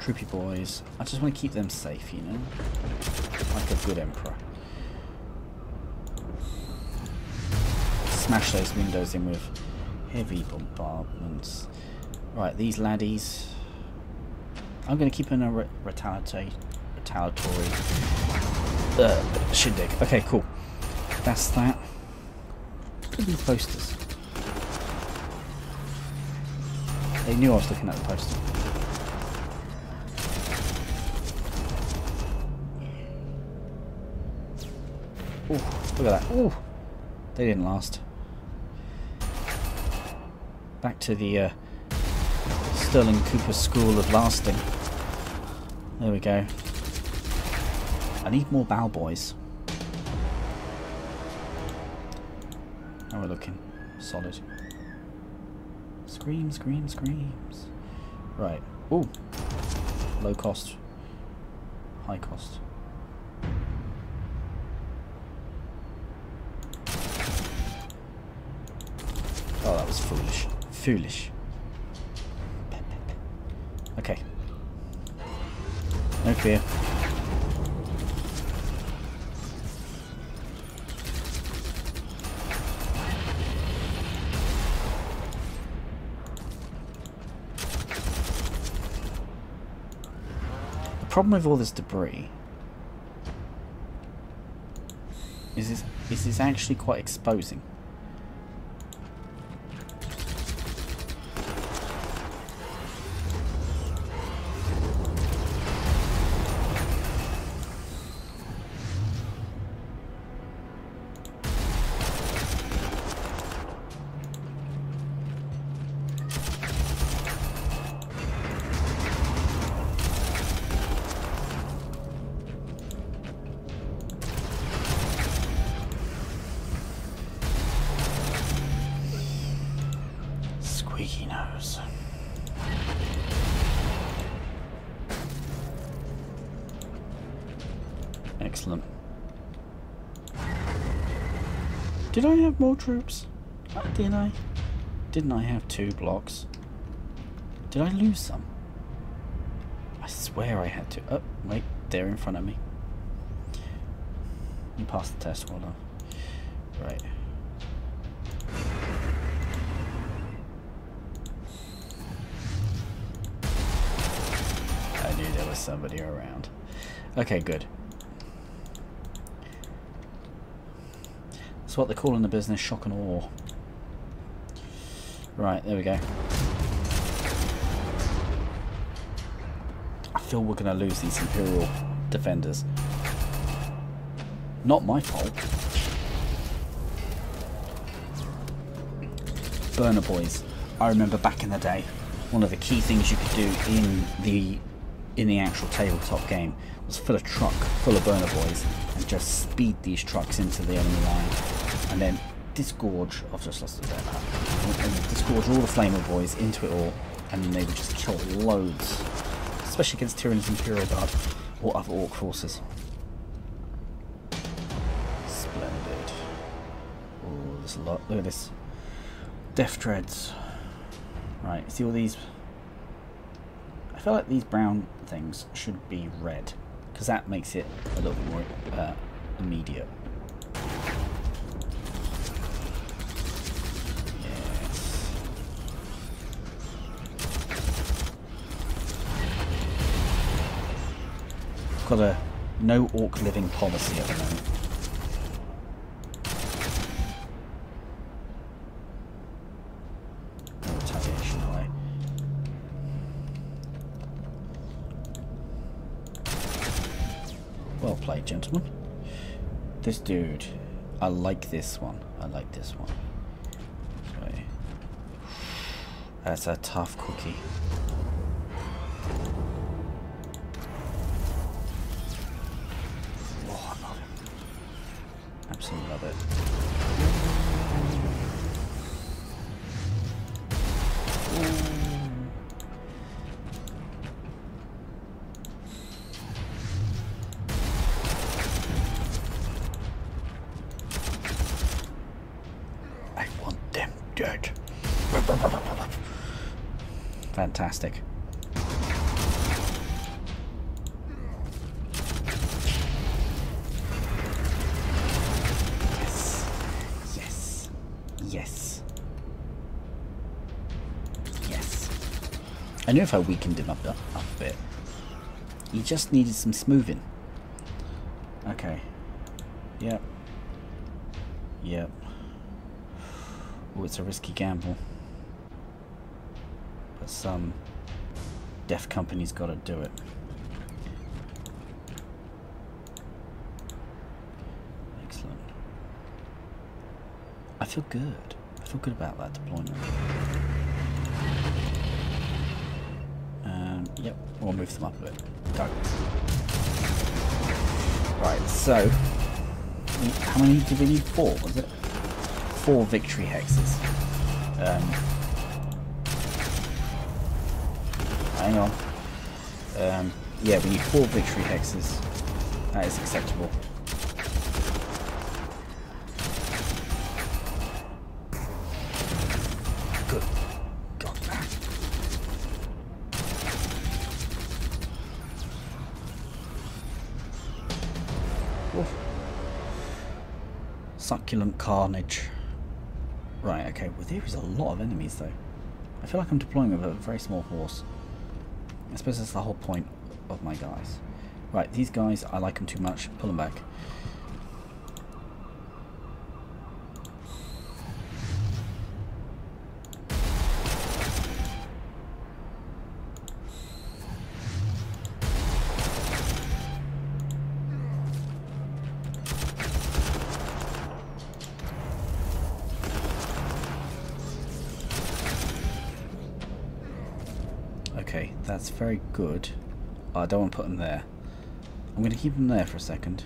Troopy boys. I just want to keep them safe, you know? Like a good emperor. Smash those windows in with heavy bombardments. Right, these laddies. I'm going to keep in a re retaliatory, retaliatory uh, shindig. Okay, cool. That's that. Look at these posters. They knew I was looking at the poster. Oh, look at that. Oh, they didn't last. Back to the uh, Sterling Cooper School of Lasting. There we go. I need more bow boys. How are we looking? Solid. Scream, scream, screams. Right. Ooh. Low cost. High cost. Oh, that was foolish. Foolish. Okay. No fear. The problem with all this debris is this is this actually quite exposing. Excellent. Did I have more troops? Didn't I? Didn't I have two blocks? Did I lose some? I swear I had to. Oh, wait, they're in front of me. You passed the test, well done. Right. I knew there was somebody around. Okay, good. What they call in the business, shock and awe. Right, there we go. I feel we're going to lose these Imperial defenders. Not my fault. Burner boys. I remember back in the day, one of the key things you could do in the in the actual tabletop game was fill a truck full of burner boys and just speed these trucks into the enemy line, and then disgorge. I've just lost the burner. And disgorge all the flamer boys into it all, and then they would just kill loads, especially against Tyrannus Imperial Guard or other Orc forces. Splendid. Oh, there's a lot. Look at this. Death Dreads. Right, see all these? I feel like these brown things should be red, because that makes it a little bit more uh, immediate. Yes. I've got a no orc living policy at the moment. Gentlemen, this dude, I like this one. I like this one. Sorry. That's a tough cookie. Oh, I love it. Absolutely love it. Ooh. Fantastic. Yes. Yes. Yes. Yes. I knew if I weakened him up, up, up a bit. He just needed some smoothing. Okay. Yep. Yep. Oh, it's a risky gamble. Some Death Company's got to do it. Excellent. I feel good. I feel good about that deployment. Um, yep, we'll move them up a bit. Go. Right, so how many did we need? Four, was it? Four victory hexes. Um, Hang on. Um, yeah, we need four victory hexes. That is acceptable. Good. Got that. Oof. Succulent carnage. Right, okay. Well, there is a lot of enemies, though. I feel like I'm deploying with a very small horse. I suppose that's the whole point of my guys. Right, these guys, I like them too much. Pull them back. That's very good. Oh, I don't want to put them there. I'm going to keep them there for a second.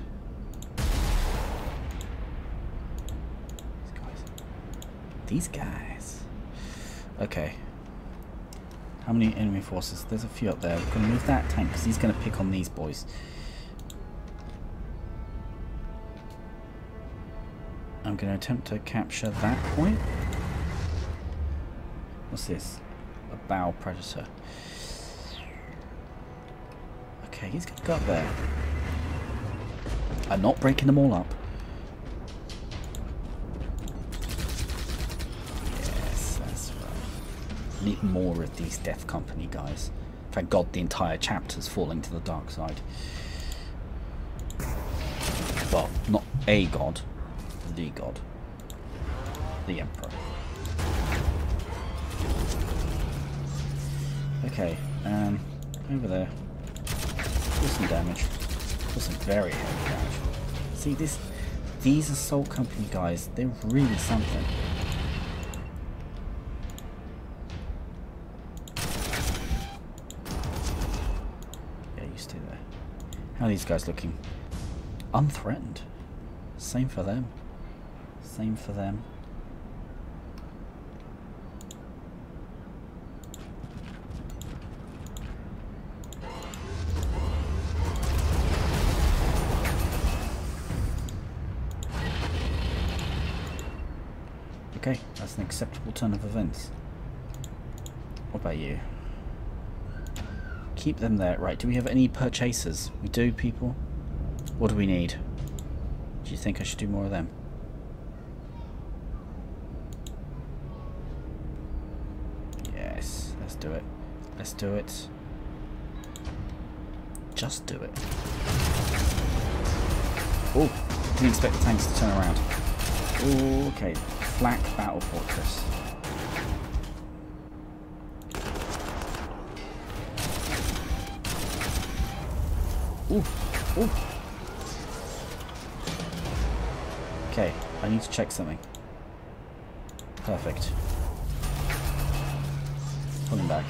These guys. These guys. Okay. How many enemy forces? There's a few up there. We're going to move that tank because he's going to pick on these boys. I'm going to attempt to capture that point. What's this? A Baal Predator. Okay, he's going to go up there. I'm not breaking them all up. Yes, that's right. Need more of these Death Company guys. Thank God the entire chapter's falling to the dark side. Well, not a god. The god. The Emperor. Okay, um, over there. do some damage. Do some very heavy damage. See, this, these Assault Company guys, they're really something. Yeah, you stay there. How are these guys looking? Unthreatened. Same for them. Same for them. Okay, that's an acceptable turn of events. What about you? Keep them there. Right, do we have any purchasers? We do, people. What do we need? Do you think I should do more of them? Yes, let's do it. Let's do it. Just do it. Oh, didn't expect the tanks to turn around. Ooh, okay. Black Battle Fortress. Ooh, ooh. Okay, I need to check something. Perfect. Pull him back.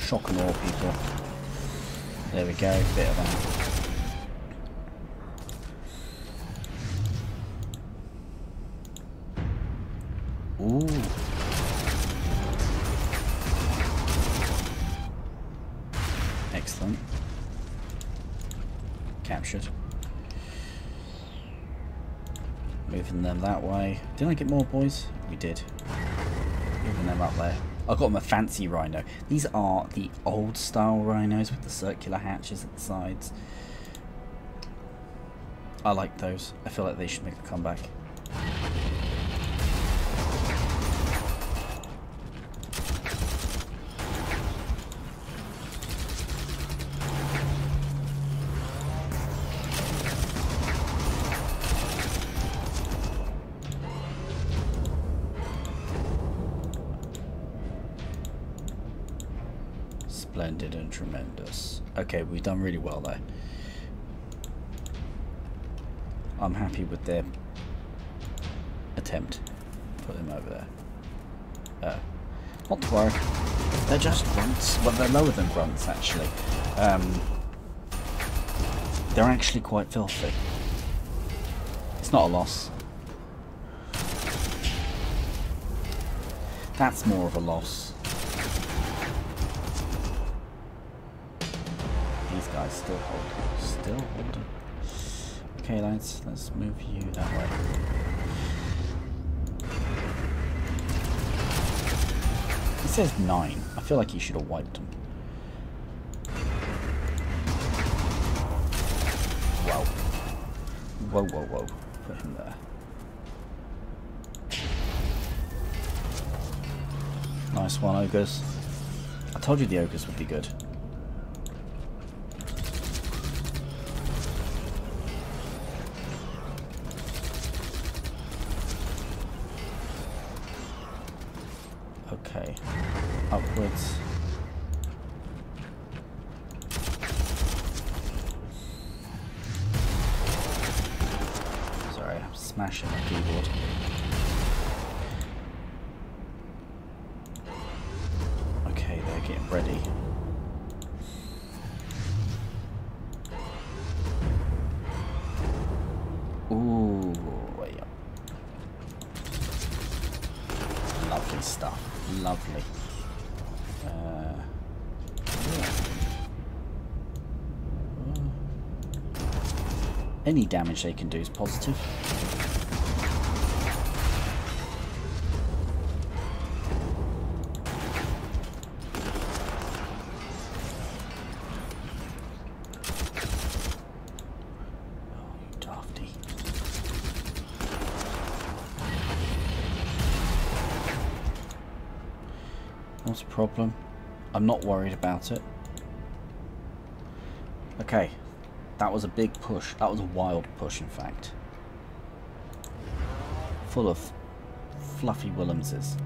Shock and awe, people. There we go, bit of that. Ooh. Excellent. Captured. Moving them that way. Didn't I get more, boys? We did. Moving them up there. I got them a fancy rhino. These are the old style rhinos with the circular hatches at the sides. I like those. I feel like they should make a comeback. Splendid and tremendous. Okay, we've done really well there. I'm happy with their attempt. Put them over there. Uh, not to worry. They're just grunts. Well, they're lower than grunts, actually. Um, they're actually quite filthy. It's not a loss. That's more of a loss. Guys, still holding, still holding. Okay, lads, let's move you that way. It says nine. I feel like you should have wiped them. Wow. Whoa, whoa, whoa. Put him there. Nice one, ogres. I told you the ogres would be good. Okay, upwards. Sorry, I'm smashing my keyboard. Okay, they're getting ready. Ooh, way up. Lovely stuff. Lovely. Uh, yeah. Any damage they can do is positive. Problem. I'm not worried about it. Okay, that was a big push. That was a wild push, in fact. Full of fluffy Willemses.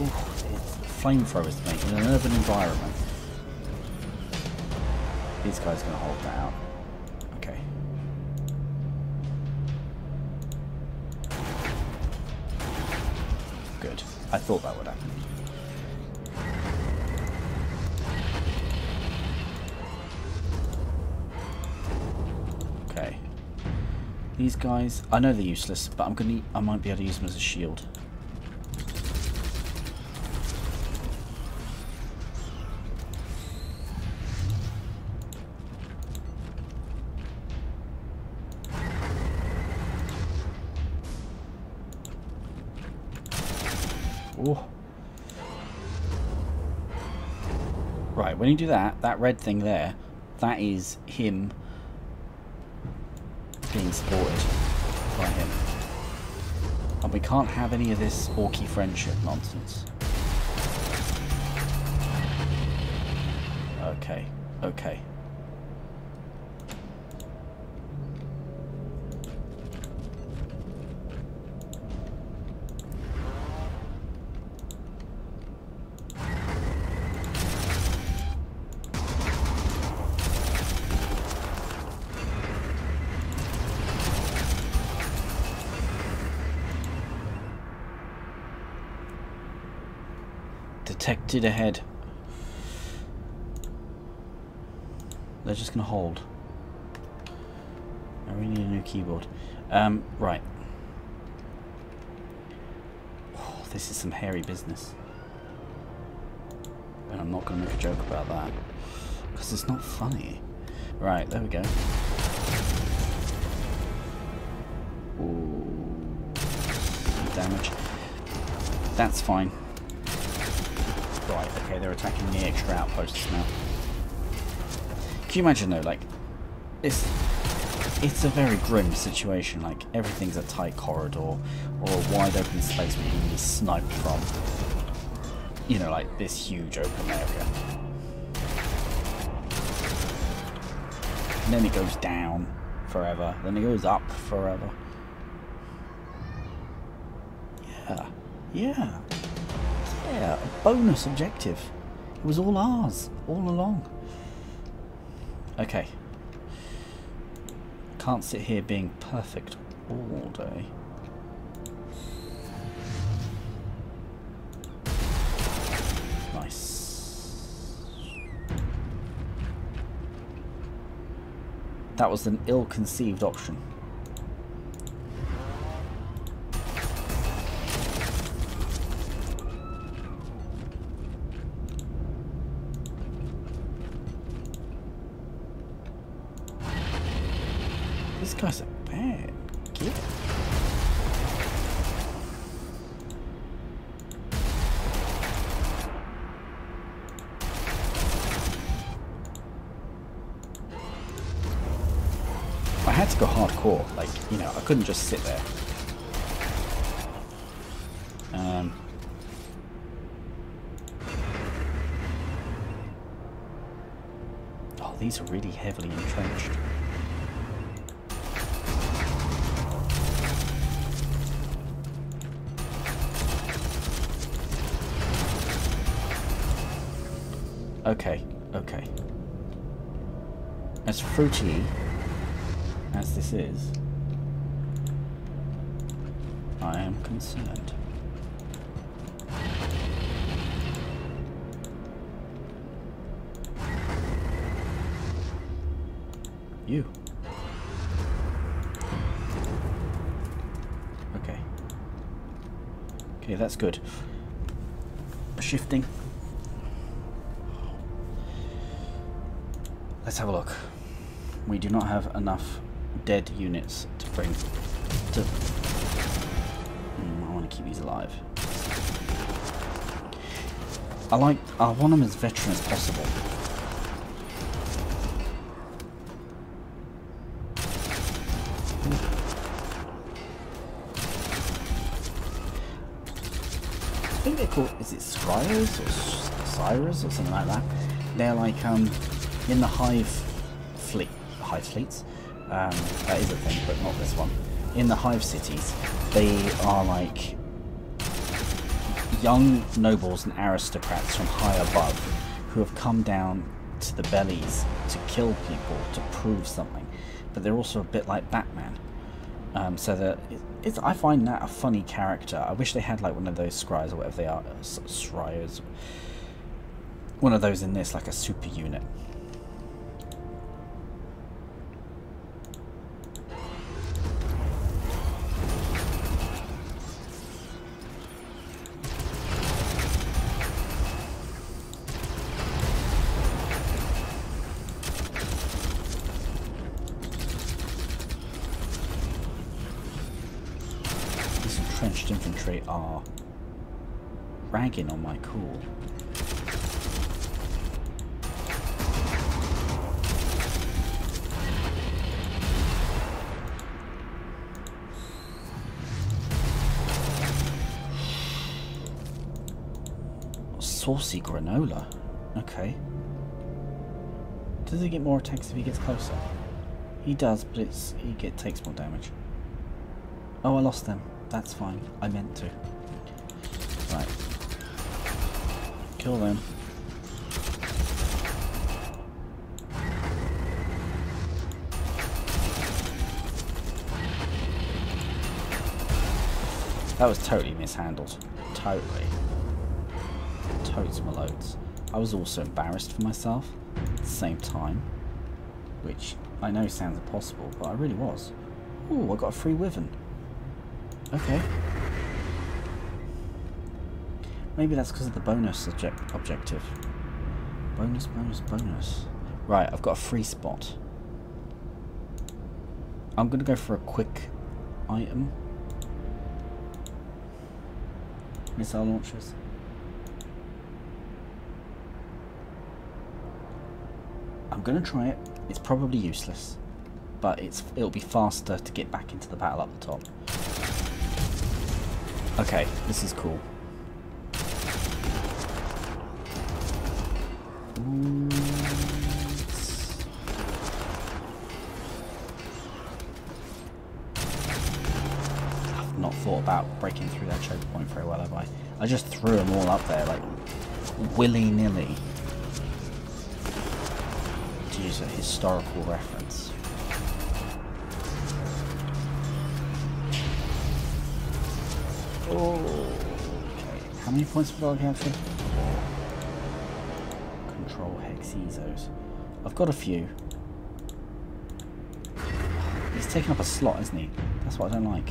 Ooh, flamethrowers, mate, in an urban environment. These guys are going to hold that out. Okay. Good. I thought that would happen. Okay. These guys, I know they're useless, but I'm going to, I might be able to use them as a shield. When you do that, that red thing there, that is him being supported by him. And we can't have any of this orky friendship nonsense. Okay, okay. Detected ahead. They're just going to hold. I really need a new keyboard. Um, right. Oh, this is some hairy business. And I'm not going to make a joke about that. Because it's not funny. Right, there we go. Ooh. Some damage. That's fine. Right, okay, they're attacking the extra outposts now. Can you imagine though, like, it's, it's a very grim situation, like, everything's a tight corridor, or a wide open space where you can be sniped from, you know, like, this huge open area. And then it goes down forever, then it goes up forever. Yeah, yeah. Yeah, a bonus objective. It was all ours, all along. Okay. Can't sit here being perfect all day. Nice. That was an ill-conceived option. Guys are bad. Get it. I had to go hardcore, like, you know, I couldn't just sit there. Um Oh, these are really heavily entrenched. Okay, okay. As fruity as this is, I am concerned. You. Okay. Okay, that's good. Shifting. Let's have a look. We do not have enough dead units to bring to... Mm, I want to keep these alive. I like... I want them as veteran as possible. think they're called, is it Scryers or Cyrus or something like that? They're like um, in the Hive fleet, Hive fleets, um, that is a thing, but not this one. In the Hive cities, they are like young nobles and aristocrats from high above who have come down to the bellies to kill people, to prove something. But they're also a bit like Batman. Um, so that it's, I find that a funny character. I wish they had like one of those Scryers or whatever they are, Scryers, one of those in this, like a super unit. Infantry are ragging on my cool. Saucy granola. Okay. Does he get more attacks if he gets closer? He does, but it's, he get, takes more damage. Oh, I lost them. That's fine. I meant to. Right. Kill them. That was totally mishandled. Totally. Totes my loads. I was also embarrassed for myself at the same time. Which I know sounds impossible, but I really was. Ooh, I got a free Wyvern. Okay. Maybe that's because of the bonus object objective. Bonus, bonus, bonus. Right, I've got a free spot. I'm going to go for a quick item. Missile launchers. I'm going to try it. It's probably useless. But it's it'll be faster to get back into the battle up the top. Okay, this is cool. Ooh. I've not thought about breaking through that choke point very well, have I? I just threw them all up there, like, willy-nilly. To use a historical reference. Oh, okay. How many points have I captured? Control hexezos. I've got a few. He's taking up a slot, isn't he? That's what I don't like.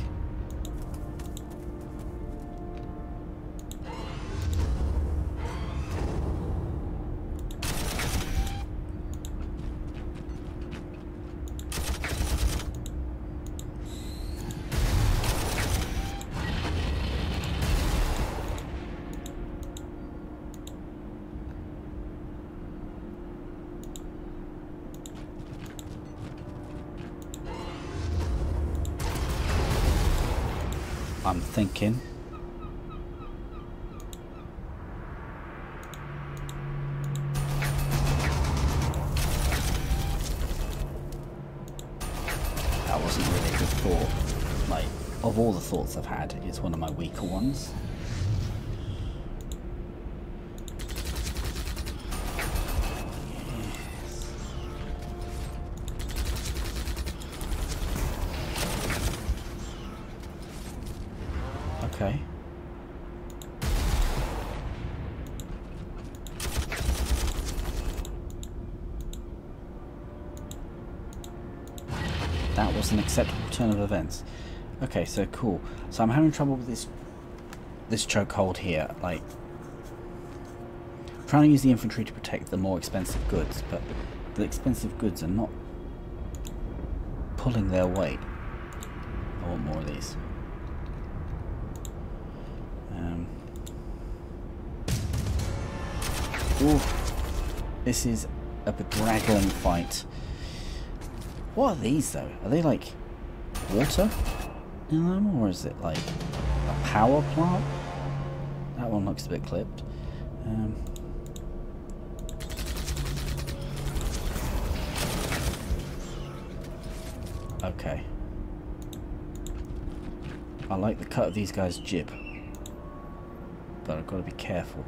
I'm thinking. That wasn't really a good thought. Like, of all the thoughts I've had, it's one of my weaker ones. An acceptable turn of events. Okay, so cool. So I'm having trouble with this this chokehold here. Like, I'm trying to use the infantry to protect the more expensive goods, but the expensive goods are not pulling their weight. I want more of these. Um, ooh, this is a bedraggling fight. What are these though? Are they like water in them, or is it like a power plant? That one looks a bit clipped. Um, okay. I like the cut of these guys' jib, but I've got to be careful.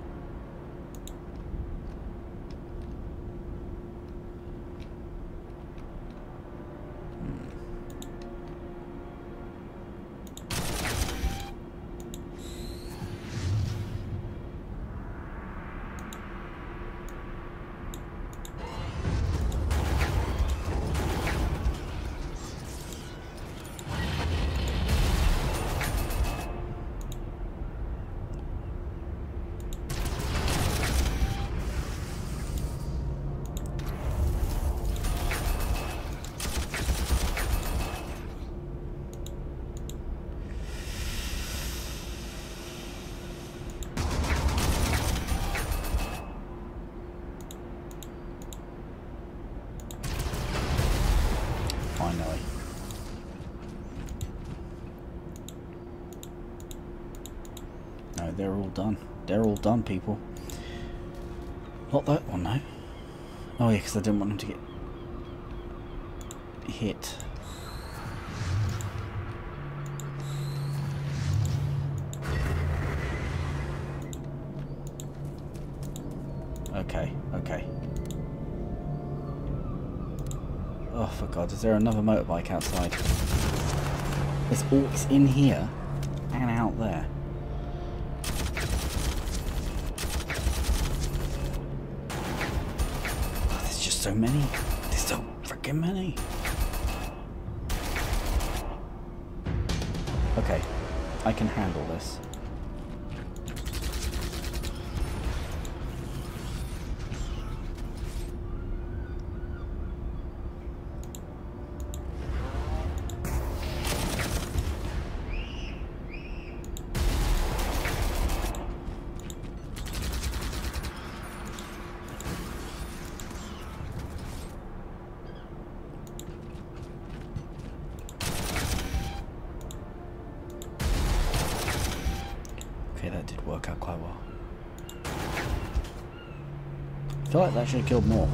They're all done. They're all done, people. Not that one, though. Oh, yeah, because I didn't want him to get hit. Okay, okay. Oh, for God, is there another motorbike outside? There's orcs in here and out there. So many. There's so freaking many. Okay, I can handle this. I should have killed more.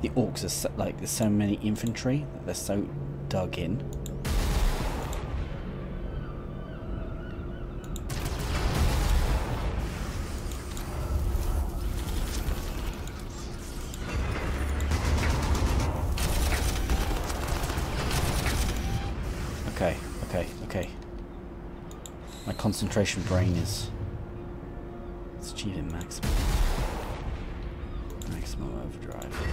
The orcs are so, like, there's so many infantry that they're so dug in. Okay, okay, okay. My concentration brain is it's cheating maximum. Maximum overdrive.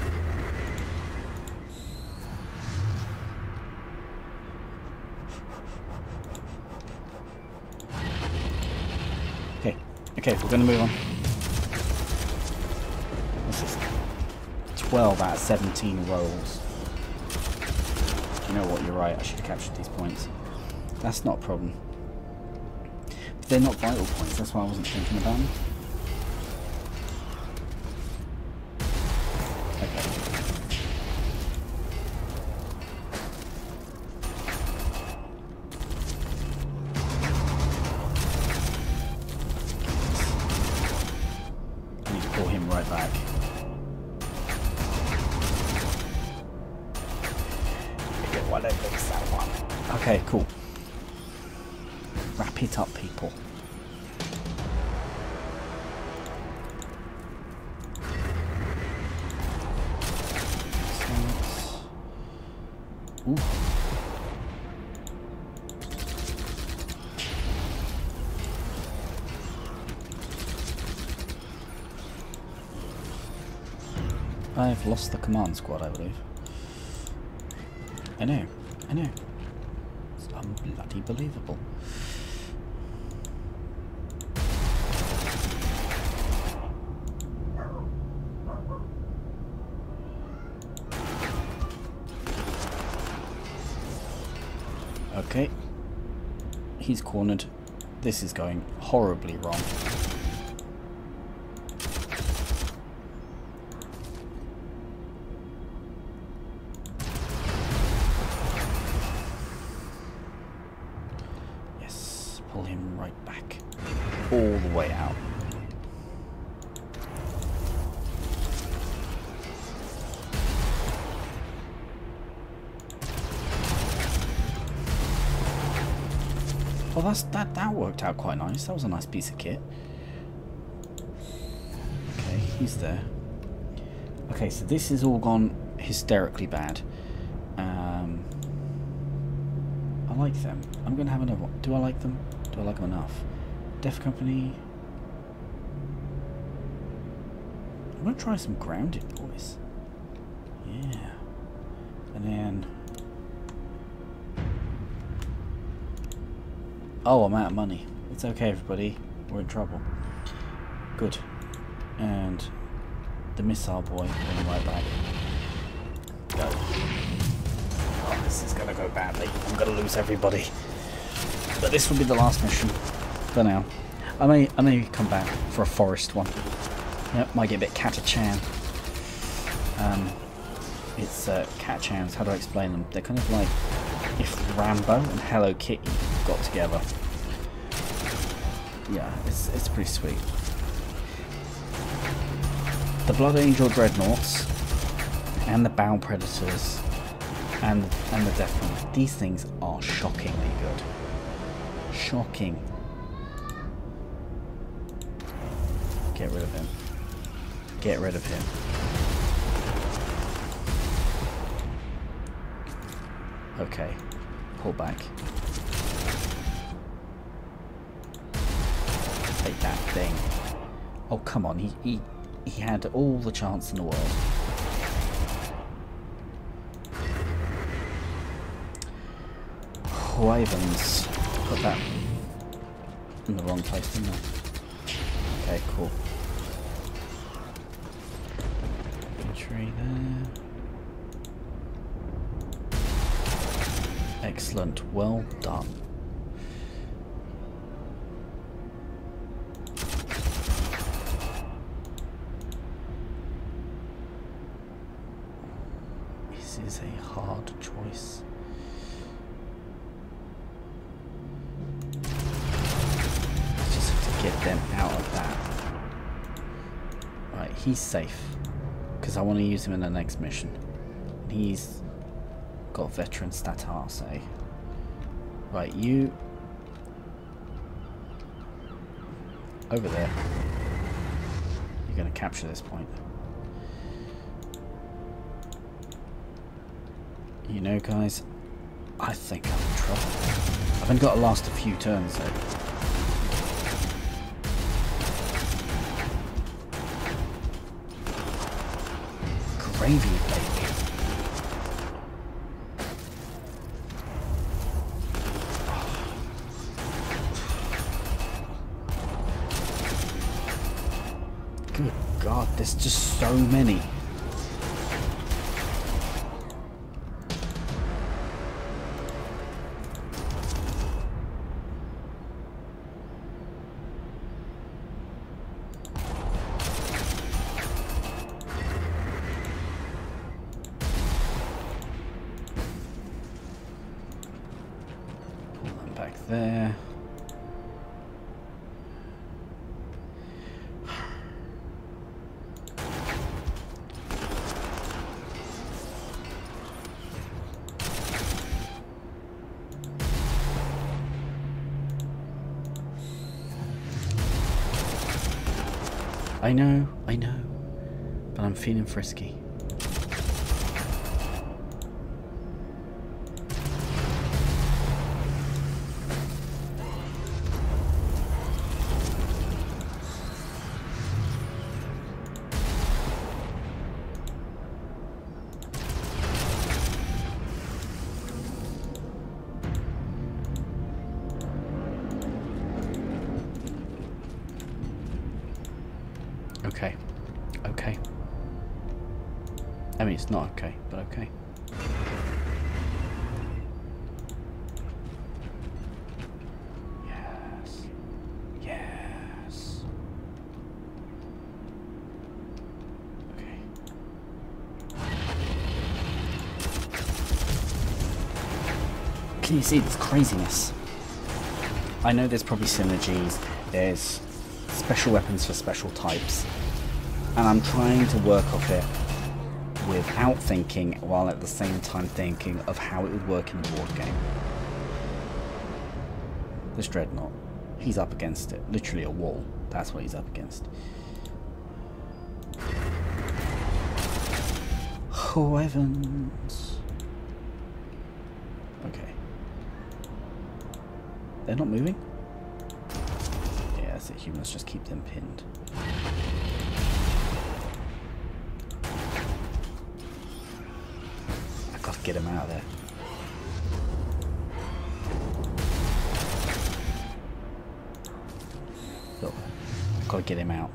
Okay, okay, we're going to move on. This is twelve out of seventeen rolls. You know what, you're right, I should have captured these points. That's not a problem. But they're not vital points, that's why I wasn't thinking about them. I've lost the command squad, I believe. I know, I know. It's unbloody believable. Okay. He's cornered. This is going horribly wrong. pull him right back. All the way out. Well, that's, that, that worked out quite nice. That was a nice piece of kit. Okay, he's there. Okay, so this has all gone hysterically bad. Um, I like them. I'm going to have another one. Do I like them? Do I like them enough? Death Company. I'm going to try some grounded boys. Yeah. And then... oh, I'm out of money. It's okay, everybody. We're in trouble. Good. And the missile boy coming right back. Go. Oh, this is going to go badly. I'm going to lose everybody. But this will be the last mission for now. I may, I may come back for a forest one. Yep, might get a bit Catachan. Um, it's uh, Catachans. How do I explain them? They're kind of like if Rambo and Hello Kitty got together. Yeah, it's, it's pretty sweet. The Blood Angel Dreadnoughts and the Baal Predators and, and the Death Company. These things are shockingly good. Shocking. Get rid of him. Get rid of him. Okay. Pull back. Take that thing. Oh, come on. He, he, he had all the chance in the world. Wyverns. Got that in the wrong place, didn't I? Okay, cool. Entry there. Excellent. Well done. This is a hard choice. I just have to get them out of that. Right, he's safe. Because I want to use him in the next mission. He's got veteran status, eh? Right, you... over there. You're going to capture this point. You know, guys, I think I'm in trouble. I haven't got to last a few turns, though. Gravy, baby. Good God, there's just so many. I know, I know, but I'm feeling frisky. Not okay, but okay. Yes. Yes. Okay. Can you see this craziness? I know there's probably synergies, there's special weapons for special types, and I'm trying to work off it without thinking, while at the same time thinking of how it would work in the board game. This Dreadnought, he's up against it, literally a wall, that's what he's up against. Oh, Evans. Okay. They're not moving? Yeah, that's it, humans just keep them pinned. I've got to get them out of there. Look, I've got to get him out.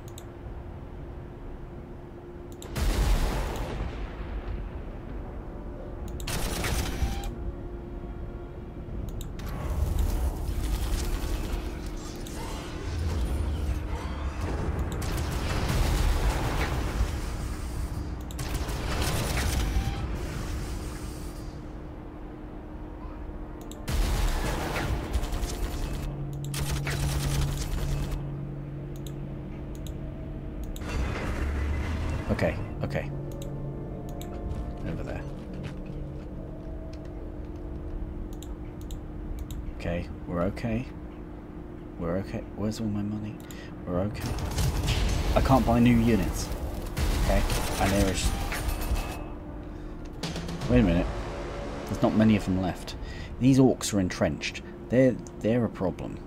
Where's all my money? We're okay. I can't buy new units. Okay, and there is. Wait a minute. There's not many of them left. These orcs are entrenched. They're they're a problem.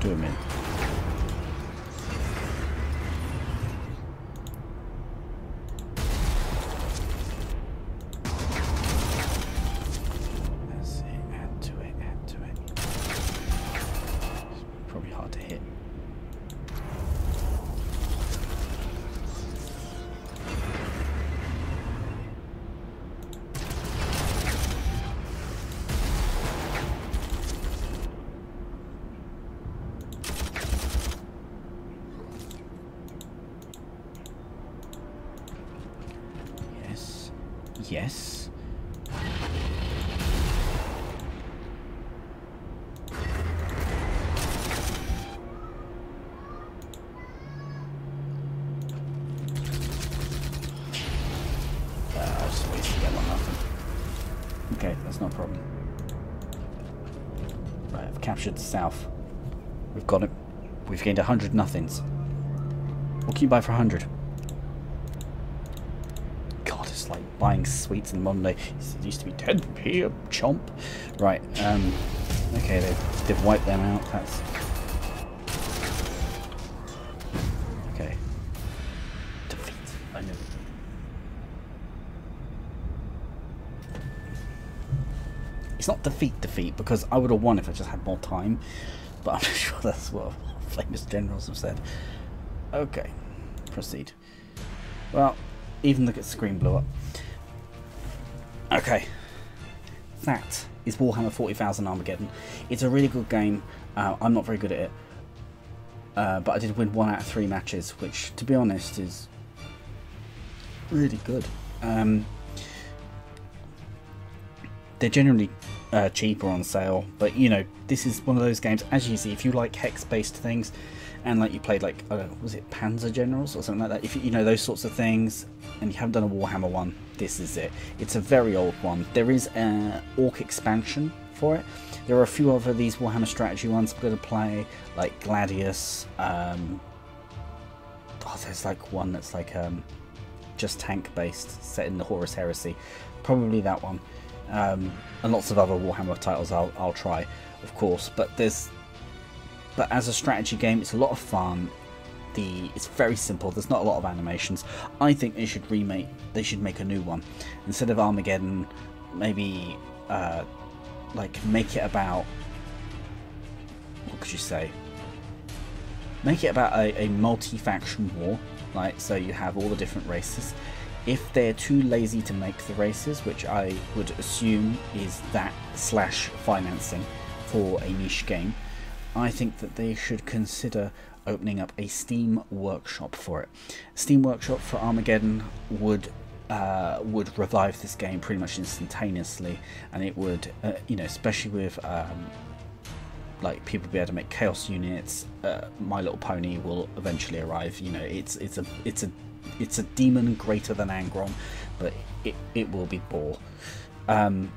Do them in. Yes. Uh, okay, that's not a problem. Right, I've captured the south. We've got it. We've gained a hundred nothings. What can you buy for a hundred? Buying sweets in the modern day. It used to be ten p a chomp. Right, um, okay, they've, they've wiped them out. That's. Okay. Defeat. I know. It's not defeat, defeat, because I would have won if I just had more time, but I'm not sure that's what famous generals have said. Okay, proceed. Well, even look at the screen blew up. Okay, that is Warhammer forty thousand Armageddon. It's a really good game. Uh, I'm not very good at it, uh, but I did win one out of three matches, which, to be honest, is really good. Um, they're generally uh, cheaper on sale, but you know, this is one of those games. As you see, if you like hex-based things, and like you played like I don't know, was it Panzer Generals or something like that? If you, you know those sorts of things, and you haven't done a Warhammer one. This is it. It's a very old one. There is an Orc expansion for it. There are a few other these Warhammer strategy ones I'm going to play, like Gladius. Um, oh, there's like one that's like um, just tank based, set in the Horus Heresy. Probably that one. Um, and lots of other Warhammer titles I'll, I'll try, of course. But there's, but as a strategy game, it's a lot of fun. The, it's very simple. There's not a lot of animations. I think they should remake. They should make a new one instead of Armageddon. Maybe uh, like make it about, what could you say? Make it about a, a multi-faction war, like so you have all the different races. If they're too lazy to make the races, which I would assume is that slash financing for a niche game, I think that they should consider opening up a Steam Workshop for it. Steam Workshop for Armageddon would uh, would revive this game pretty much instantaneously, and it would, uh, you know, especially with um, like people be able to make Chaos units. Uh, My Little Pony will eventually arrive. You know, it's it's a it's a it's a demon greater than Angron, but it it will be Baal. Um,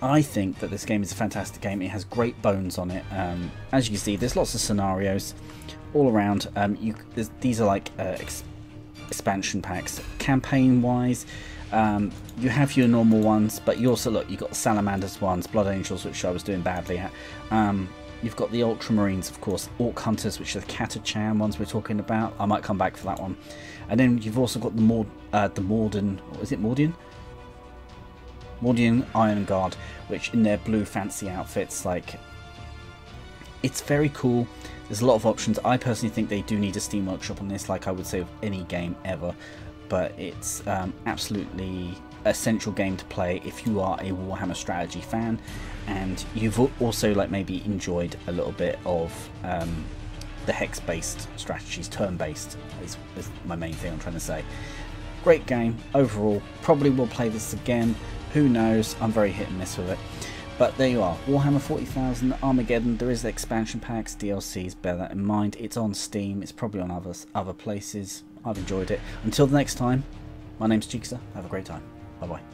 I think that this game is a fantastic game. It has great bones on it. Um, as you can see, there's lots of scenarios all around. Um, you, these are like uh, ex expansion packs. Campaign-wise, um, you have your normal ones, but you also look. You've got Salamanders ones, Blood Angels, which I was doing badly at. Um, you've got the Ultramarines, of course, Ork Hunters, which are the Catachan ones we're talking about. I might come back for that one. And then you've also got the Mord, uh, the Morden. Is it Mordian? Mordian Iron Guard, which in their blue fancy outfits, like, it's very cool. There's a lot of options. I personally think they do need a Steam Workshop on this, like I would say of any game ever, but it's um, absolutely essential game to play if you are a Warhammer strategy fan, and you've also like maybe enjoyed a little bit of um, the hex-based strategies, turn-based is, is my main thing I'm trying to say. Great game overall. Probably will play this again. Who knows? I'm very hit and miss with it. But there you are. Warhammer forty thousand Armageddon. There is the expansion packs, D L Cs, bear that in mind. It's on Steam. It's probably on other, other places. I've enjoyed it. Until the next time, my name's Jigsaw. Have a great time. Bye-bye.